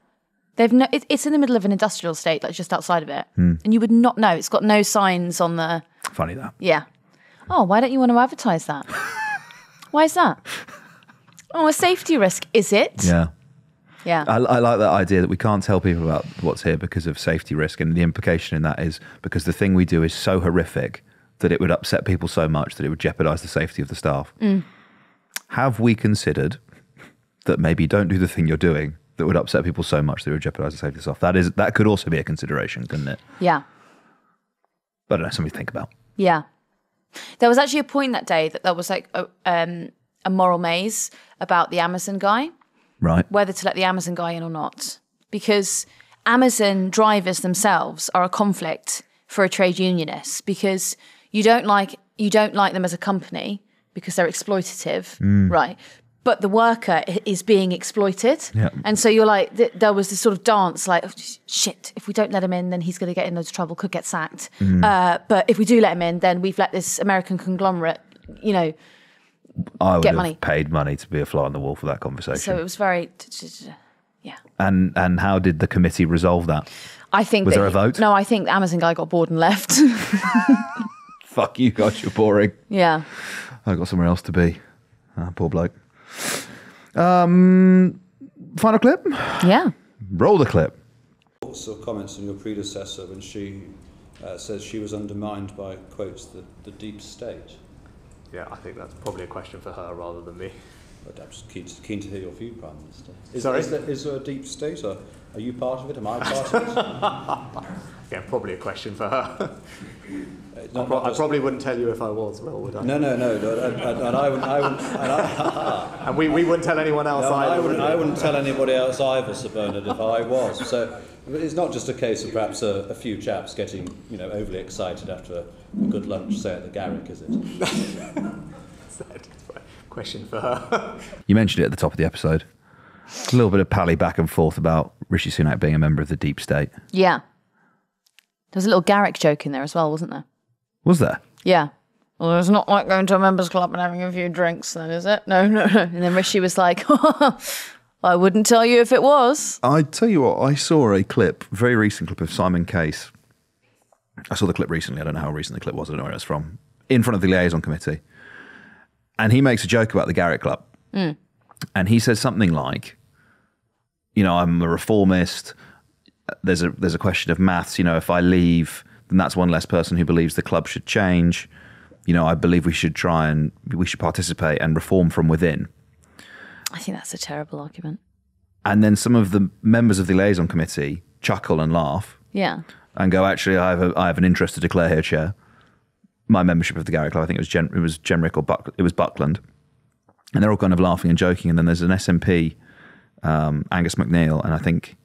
It's in the middle of an industrial estate, like just outside of it, and you would not know. It's got no signs on the. Funny that. Yeah. Oh, why don't you want to advertise that? Why is that? Oh, a safety risk, is it? Yeah. Yeah. I like that idea that we can't tell people about what's here because of safety risk, and the implication in that is because the thing we do is so horrific that it would upset people so much that it would jeopardise the safety of the staff. Mm. Have we considered that maybe don't do the thing you're doing? That would upset people so much they would jeopardise the safety of stuff. That could also be a consideration, couldn't it? Yeah. But I don't know, something to think about. Yeah. There was actually a point that day that there was like a moral maze about the Amazon guy. Right. Whether to let the Amazon guy in or not. Because Amazon drivers themselves are a conflict for a trade unionist because you don't like them as a company because they're exploitative. Mm. Right. But the worker is being exploited. Yeah. And so you're like, there was this sort of dance, like, oh, shit, if we don't let him in, then he's going to get in loads of trouble, could get sacked. Mm. But if we do let him in, then we've let this American conglomerate, paid money to be a fly on the wall for that conversation. So it was very, yeah. And how did the committee resolve that? I think was there a vote? No, I think the Amazon guy got bored and left. Fuck you guys, you're boring. Yeah. I got somewhere else to be. Poor bloke. Final clip. Yeah. Roll the clip. Also comments on your predecessor when she says she was undermined by, quotes, the deep state. Yeah, I think that's probably a question for her rather than me. But I'm just keen to hear your view, Prime Minister. Is there a deep state? Or are you part of it? Am I part of it? Yeah, probably a question for her. I probably wouldn't tell you if I was, Will, would I? No, and I wouldn't. And we wouldn't tell anyone else either. I wouldn't tell anybody else either, Sir Bernard, if I was. So it's not just a case of perhaps a few chaps getting, you know, overly excited after a good lunch, say, at the Garrick, is it? Question for her. You mentioned it at the top of the episode. A little bit of pally back and forth about Rishi Sunak being a member of the deep state. Yeah. There was a little Garrick joke in there as well, wasn't there? Was there? Yeah. Well, it's not like going to a members club and having a few drinks then, is it? No. And then Rishi was like, I wouldn't tell you if it was. I tell you what, I saw a clip, very recent clip of Simon Case. I saw the clip recently. I don't know how recent the clip was. I don't know where it's from. In front of the liaison committee. And he makes a joke about the Garrick Club. Mm. And he says something like, you know, I'm a reformist. There's a question of maths. You know, if I leave, then that's one less person who believes the club should change. You know, I believe we should participate and reform from within. I think that's a terrible argument. And then some of the members of the liaison committee chuckle and laugh. Yeah. And go, actually, I have an interest to declare here, Chair. My membership of the Garrick Club, I think it was Buckland, and they're all kind of laughing and joking. And then there's an SNP, Angus McNeill, and I think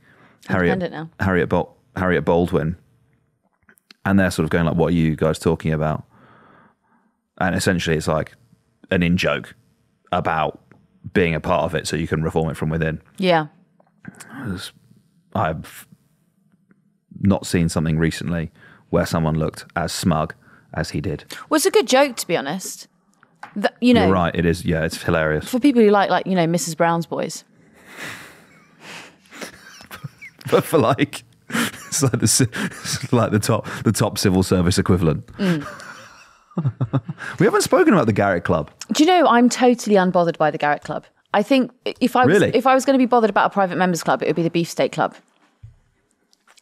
Harriet Baldwin, and they're sort of going like, "What are you guys talking about?" And essentially, it's like an in joke about being a part of it, so you can reform it from within. Yeah, I've not seen something recently where someone looked as smug as he did. Well, it's a good joke, to be honest. You know, you're right, it is. Yeah, it's hilarious. For people who like, you know, Mrs. Brown's Boys. But for like, it's like the top civil service equivalent. Mm. We haven't spoken about the Garrick Club. Do you know, I'm totally unbothered by the Garrick Club. I think if I was going to be bothered about a private members club, it would be the Beefsteak Club.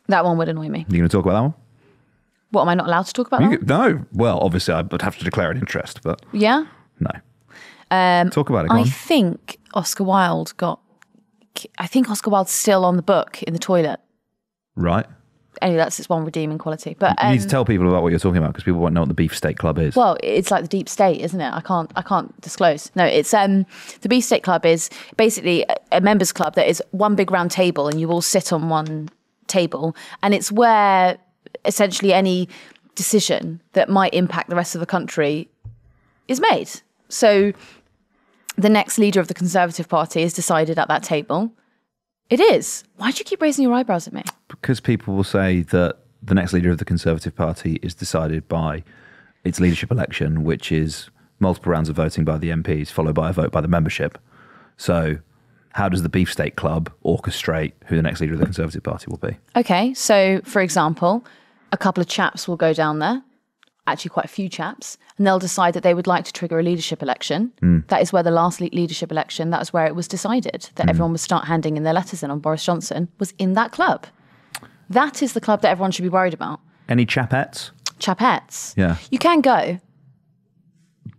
That one would annoy me. You going to talk about that one? What, am I not allowed to talk about that? No. Well, obviously, I would have to declare an interest, but... Yeah? No. Talk about it, go on. I think Oscar Wilde's still on the book in the toilet. Right. Anyway, that's its one redeeming quality. But you need to tell people about what you're talking about, because people won't know what the Beefsteak Club is. Well, it's like the deep state, isn't it? I can't disclose. No, it's the Beefsteak Club is basically a members club that is one big round table, and you all sit on one table, and it's where... essentially any decision that might impact the rest of the country is made. So the next leader of the Conservative Party is decided at that table. It is. Why do you keep raising your eyebrows at me? Because people will say that the next leader of the Conservative Party is decided by its leadership election, which is multiple rounds of voting by the MPs, followed by a vote by the membership. So how does the Beefsteak Club orchestrate who the next leader of the Conservative Party will be? Okay, so for example... a couple of chaps will go down there, actually quite a few chaps, and they'll decide that they would like to trigger a leadership election. Mm. That is where the last leadership election, that was where it was decided that everyone would start handing in their letters in on Boris Johnson, was in that club. That is the club that everyone should be worried about. Any chapettes? Chapettes. Yeah. You can go.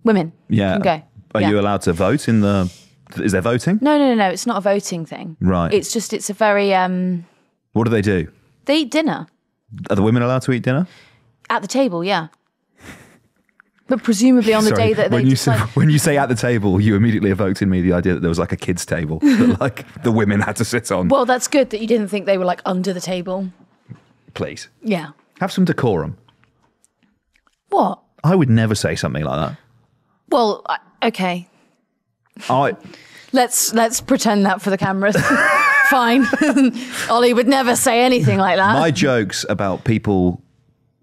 Women. Yeah. You can go. Are you allowed to vote in the... Is there voting? No. It's not a voting thing. Right. It's just, it's a very... What do? They eat dinner. Are the women allowed to eat dinner? At the table, yeah. But presumably on the day that they decide... When you say at the table, you immediately evoked in me the idea that there was like a kids' table that like the women had to sit on. Well, that's good that you didn't think they were like under the table. Please. Yeah. Have some decorum. What? I would never say something like that. Well, okay. Let's pretend that for the cameras. Fine. Ollie would never say anything like that. My jokes about people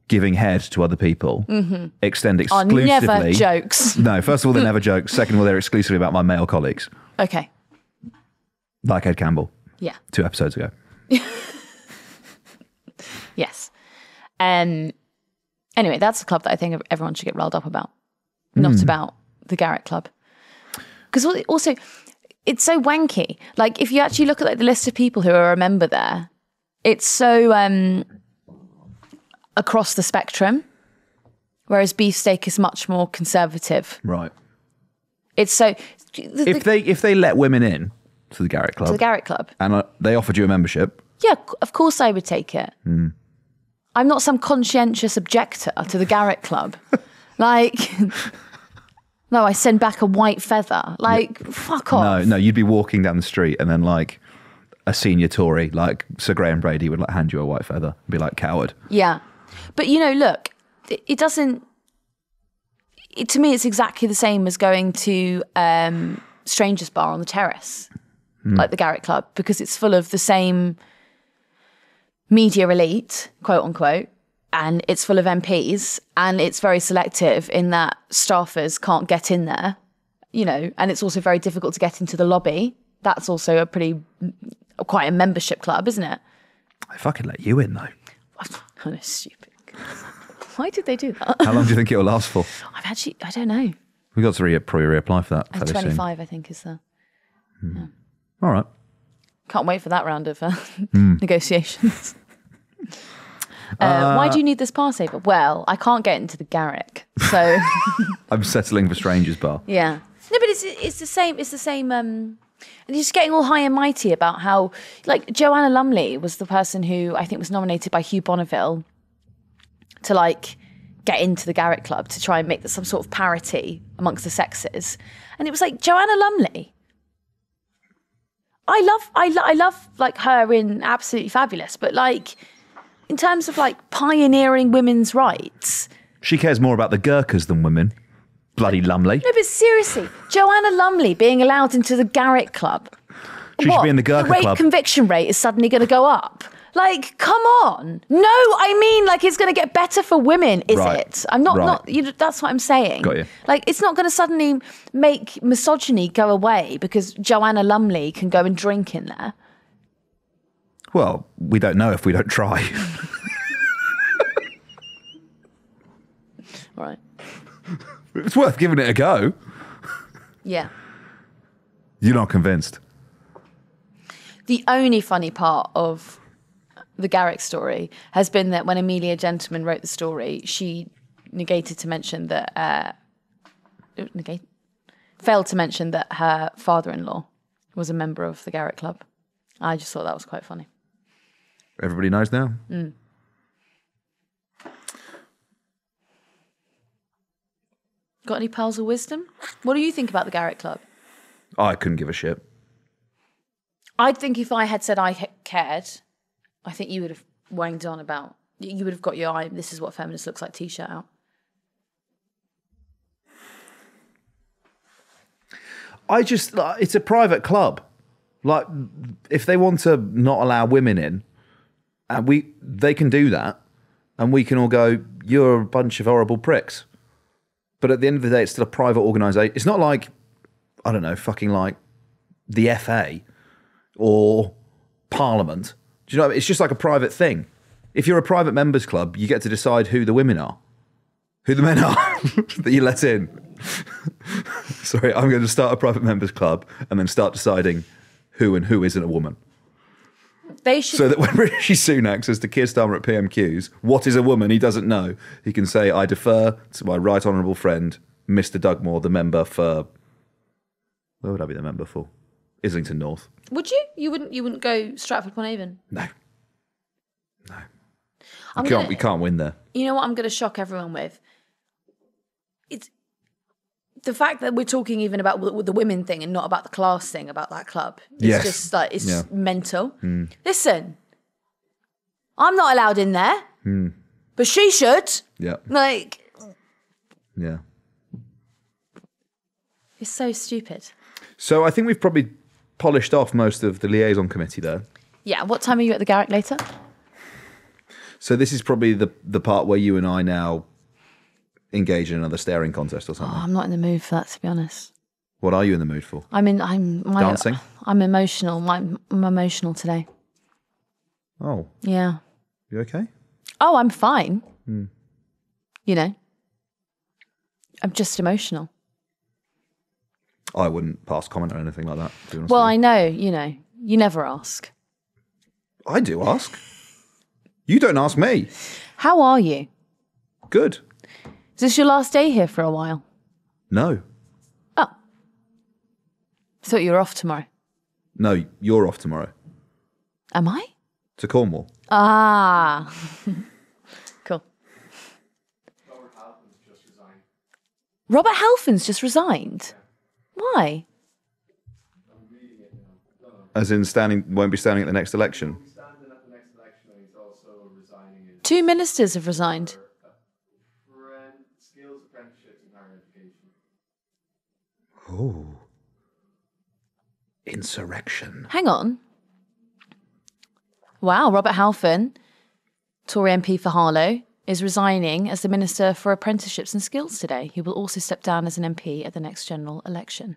giving head to other people extend exclusively... Are never jokes. No, first of all, they're never jokes. Second of all, they're exclusively about my male colleagues. Okay. Like Ed Campbell. Yeah. 2 episodes ago. Yes. Anyway, that's the club that I think everyone should get riled up about. Not about the Garrick Club. Because also... it's so wanky. Like, if you actually look at like the list of people who are a member there, it's so across the spectrum, whereas Beefsteak is much more conservative. Right. It's so... If they let women in to the Garrick Club... To the Garrick Club. And they offered you a membership... Yeah, of course I would take it. Mm. I'm not some conscientious objector to the Garrick Club. Like... No, I send back a white feather. Like, yeah. Fuck off. No, you'd be walking down the street and then like a senior Tory, like Sir Graham Brady, would like hand you a white feather and be like, coward. Yeah. But you know, look, it doesn't... to me, it's exactly the same as going to Strangers Bar on the Terrace, like the Garrick Club, because it's full of the same media elite, quote unquote, and it's full of MPs, and it's very selective in that staffers can't get in there, you know, and it's also very difficult to get into the lobby. That's also quite a membership club, isn't it? They fucking let you in, though. I'm stupid. Why did they do that? How long do you think it'll last for? I don't know. We've got to probably reapply for that. 25, soon. I think, is the... Yeah. All right. Can't wait for that round of negotiations. Why do you need this pass over? Well, I can't get into the Garrick, so I'm settling for Strangers Bar. Yeah, no, but it's the same. It's the same. And you're just getting all high and mighty about how, like, Joanna Lumley was the person who I think was nominated by Hugh Bonneville to like get into the Garrick Club to try and make some sort of parity amongst the sexes, and it was like Joanna Lumley. I love like her in Absolutely Fabulous, but like, in terms of like pioneering women's rights, she cares more about the Gurkhas than women. Bloody Lumley. No, but seriously, Joanna Lumley being allowed into the Garrick Club. She should be in the Gurkha Club. The rape conviction rate is suddenly going to go up. Like, come on. No, I mean, like, it's going to get better for women, is it? I'm not, you know, that's what I'm saying. Got you. Like, it's not going to suddenly make misogyny go away because Joanna Lumley can go and drink in there. Well, we don't know if we don't try. All right. It's worth giving it a go. Yeah. You're not convinced. The only funny part of the Garrick story has been that when Amelia Gentleman wrote the story, she failed to mention that her father-in-law was a member of the Garrick Club. I just thought that was quite funny. Everybody knows now. Mm. Got any pearls of wisdom? What do you think about the Garrick Club? I couldn't give a shit. I think if I had said I cared, I think you would have wanged on about... You would have got your "this is what feminist looks like" t-shirt out. I just... it's a private club. Like, if they want to not allow women in... And they can do that, and we can all go, you're a bunch of horrible pricks. But at the end of the day, it's still a private organisation. It's not like, I don't know, fucking like the FA or Parliament. Do you know what I mean? It's just like a private thing. If you're a private members club, you get to decide who the women are, who the men are that you let in. Sorry, I'm going to start a private members club and then start deciding who and who isn't a woman. They should... So that when Rishi Sunak says to Keir Starmer at PMQs, "What is a woman?" he doesn't know, he can say, "I defer to my right honourable friend, Mr. Dugmore, the member for..." Where would I be the member for? Islington North. Would you? You wouldn't go Stratford-upon-Avon? No. No. We can't win there. You know what I'm going to shock everyone with? It's the fact that we're talking even about the women thing and not about the class thing about that club. It's just like, it's just mental. Mm. Listen, I'm not allowed in there, but she should. Yeah. Like, yeah. It's so stupid. So I think we've probably polished off most of the liaison committee there. Yeah. What time are you at the Garrick later? So this is probably the part where you and I now engage in another staring contest or something. Oh, I'm not in the mood for that, to be honest. What are you in the mood for? Dancing? I'm emotional. I'm emotional today. Oh. Yeah. You okay? Oh, I'm fine. Mm. You know, I'm just emotional. I wouldn't pass comment or anything like that, to be honest with you. Well, I know, you never ask. I do ask. You don't ask me. How are you? Good. Is this your last day here for a while? No. Oh. I thought you were off tomorrow. No, you're off tomorrow. Am I? To Cornwall. Ah. Cool. Robert Halfon's just resigned. Robert Halfon's just resigned? Why? As in won't be standing at the next election? He's standing at the next election and he's also resigning. Two ministers have resigned. Skills, apprenticeships and higher education. Oh. Insurrection. Hang on. Wow, Robert Halfon, Tory MP for Harlow, is resigning as the Minister for Apprenticeships and Skills today. He will also step down as an MP at the next general election.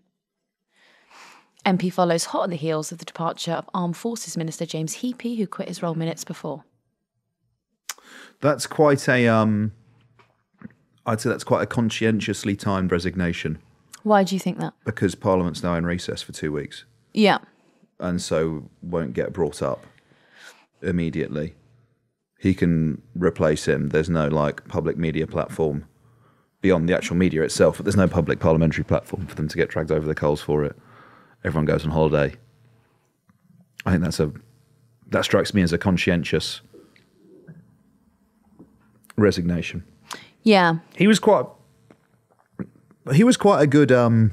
MP follows hot on the heels of the departure of Armed Forces Minister James Heapy, who quit his role minutes before. That's quite a, I'd say that's quite a conscientiously timed resignation. Why do you think that? Because Parliament's now in recess for 2 weeks. Yeah. And so won't get brought up immediately. He can replace him. There's no, like, public media platform beyond the actual media itself, but there's no public parliamentary platform for them to get dragged over the coals for it. Everyone goes on holiday. I think that's that strikes me as a conscientious resignation. Yeah. He was quite a good,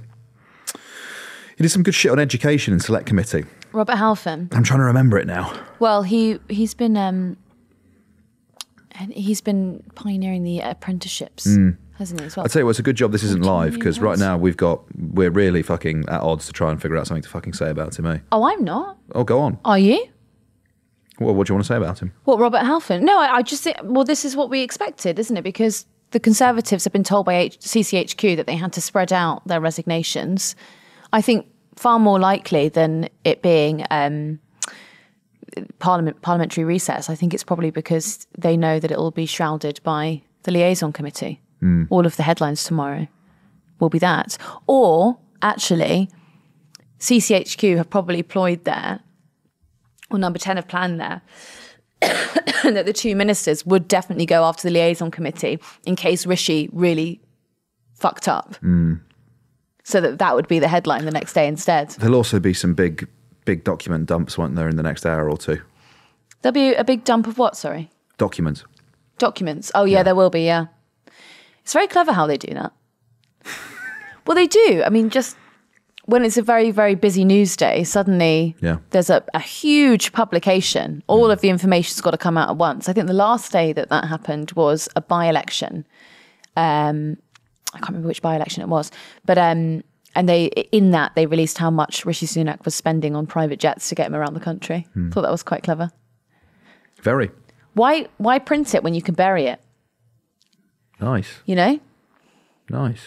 he did some good shit on education in Select Committee. Robert Halfon. I'm trying to remember it now. Well, he's been pioneering the apprenticeships, hasn't he? As well. I'll tell you what, it's a good job this isn't live, because right now we're really fucking at odds to try and figure out something to fucking say about him, eh? Oh, I'm not. Oh, go on. Are you? Well, what do you want to say about him? What, Robert Halfon? No, I just think, well, this is what we expected, isn't it? Because the Conservatives have been told by CCHQ that they had to spread out their resignations. I think far more likely than it being... parliamentary recess, I think it's probably because they know that it will be shrouded by the liaison committee. All of the headlines tomorrow will be that. Or actually, CCHQ have probably ployed there, or Number 10 have planned there, that the two ministers would definitely go after the liaison committee in case Rishi really fucked up. So that would be the headline the next day instead. There'll also be some big document dumps, won't there, in the next hour or two? There'll be a big dump of what, sorry? Documents. Documents. Oh, yeah, there will be, yeah. It's very clever how they do that. Well, they do. I mean, just when it's a very, very busy news day, suddenly there's a huge publication. All of the information's got to come out at once. I think the last day that happened was a by-election. I can't remember which by-election it was, but... and they released how much Rishi Sunak was spending on private jets to get him around the country. Thought that was quite clever. Very. Why print it when you can bury it? Nice. You know? Nice.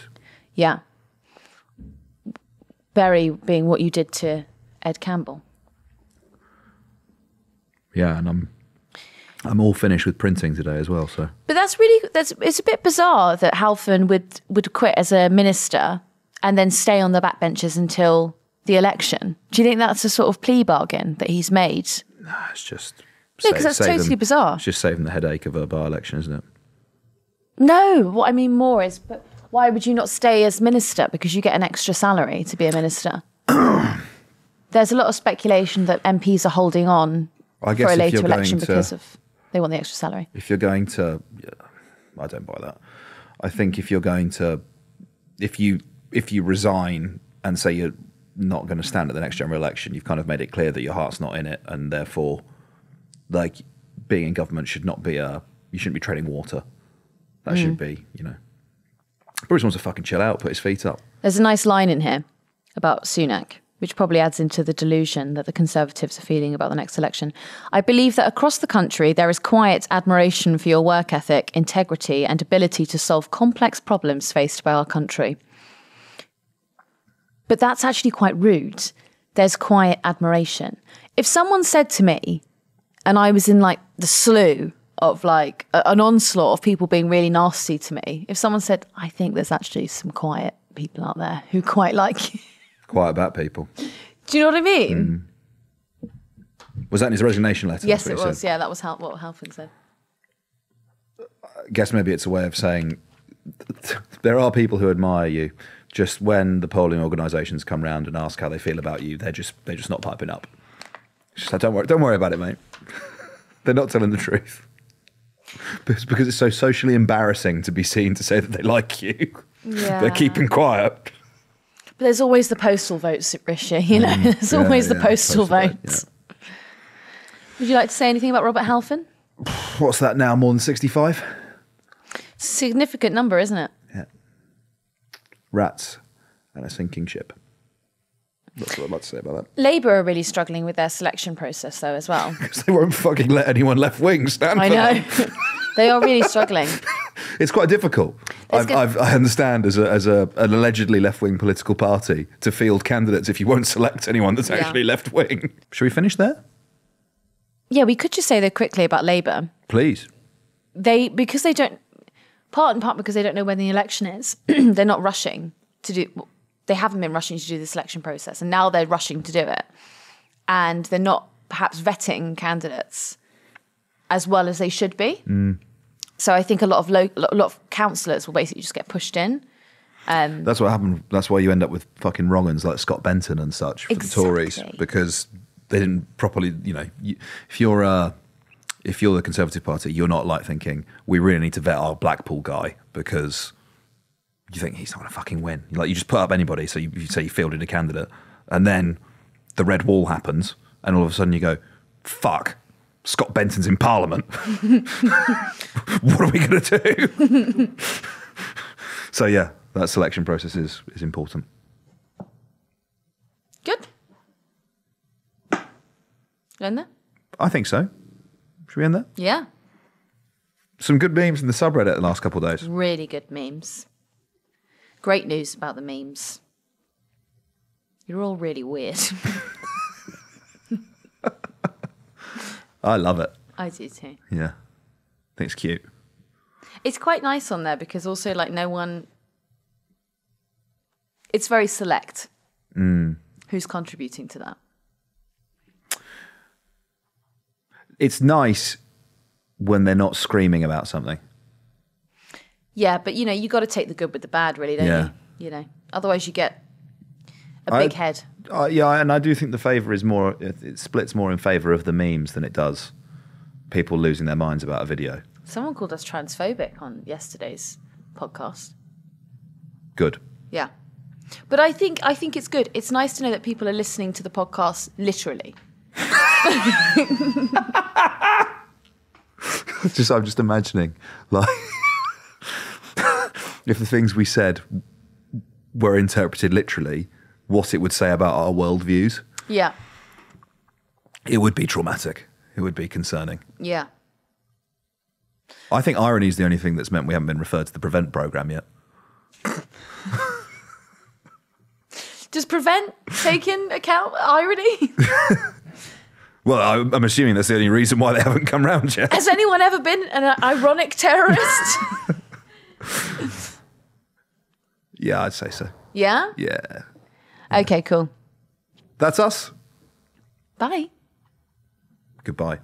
Yeah. Bury being what you did to Ed Campbell. Yeah, and I'm all finished with printing today as well, so. But it's a bit bizarre that Halfon would quit as a minister and then stay on the backbenches until the election. Do you think that's a sort of plea bargain that he's made? No, it's just... No, because that's totally bizarre. It's just saving the headache of a by-election, isn't it? No, what I mean more is, but why would you not stay as minister? Because you get an extra salary to be a minister. There's a lot of speculation that MPs are holding on for a later election because of they want the extra salary. If you're going to... Yeah, I don't buy that. I think if you're going to... If you resign and say you're not going to stand at the next general election, you've kind of made it clear that your heart's not in it, and therefore, like, being in government should not be you shouldn't be treading water. That should be, Bruce wants to fucking chill out, put his feet up. There's a nice line in here about Sunak, which probably adds into the delusion that the Conservatives are feeling about the next election. I believe that across the country, there is quiet admiration for your work ethic, integrity, and ability to solve complex problems faced by our country. But that's actually quite rude. There's quiet admiration. If someone said to me, and I was in like the slew of like an onslaught of people being really nasty to me, if someone said, I think there's actually some quiet people out there who quite like you, quiet about people. Do you know what I mean? Mm. Was that in his resignation letter? Yes, it was. Said? Yeah, that was what Halfon said. I guess maybe it's a way of saying there are people who admire you. Just when the polling organisations come round and ask how they feel about you, they're just not piping up. Just like, don't worry about it, mate. They're not telling the truth. It's because it's so socially embarrassing to be seen to say that they like you. Yeah. They're keeping quiet. But there's always the postal votes, Rishi, you know. There's always the postal votes. Yeah. Would you like to say anything about Robert Halfon? What's that now, more than 65? Significant number, isn't it? Yeah. Rats and a sinking ship. That's what I'd like to say about that. Labour are really struggling with their selection process, though, as well. Because they won't fucking let anyone left-wing stand for them. I know. They are really struggling. It's quite difficult. I understand as an allegedly left-wing political party to field candidates if you won't select anyone that's actually left-wing. Should we finish there? Yeah, we could just say though quickly about Labour. Please. Because they don't know when the election is, they're not rushing to do... They haven't been rushing to do the selection process, and now they're rushing to do it. And they're not perhaps vetting candidates as well as they should be. Mm. So I think a lot of councillors will basically just get pushed in. That's what happened. That's why you end up with fucking wrong uns like Scott Benton and such for the Tories, because they didn't properly, you know, if you're the Conservative Party, you're not like thinking, we really need to vet our Blackpool guy because you think he's not going to fucking win. Like, you just put up anybody, so you say you fielded a candidate, and then the red wall happens, and all of a sudden you go, fuck, Scott Benton's in Parliament. What are we going to do? So, yeah, that selection process is important. Good. End there? I think so. Should we end there? Yeah. Some good memes in the subreddit the last couple of days. Really good memes. Great news about the memes. You're all really weird. I love it. I do too. Yeah. I think it's cute. It's quite nice on there because also, like, no one... It's very select who's contributing to that. It's nice when they're not screaming about something. Yeah, but, you know, you got to take the good with the bad, really, don't you? You know, otherwise you get a big head. Yeah, and I do think the favour is more, it splits more in favour of the memes than it does people losing their minds about a video. Someone called us transphobic on yesterday's podcast. Good. Yeah. But I think it's good. It's nice to know that people are listening to the podcast literally. I'm just imagining, like... If the things we said were interpreted literally, what it would say about our worldviews. Yeah. It would be traumatic. It would be concerning. Yeah. I think irony is the only thing that's meant we haven't been referred to the Prevent programme yet. Does Prevent take in account irony? Well, I'm assuming that's the only reason why they haven't come round yet. Has anyone ever been an ironic terrorist? Yeah, I'd say so. Yeah? Yeah. Okay, cool. That's us. Bye. Goodbye.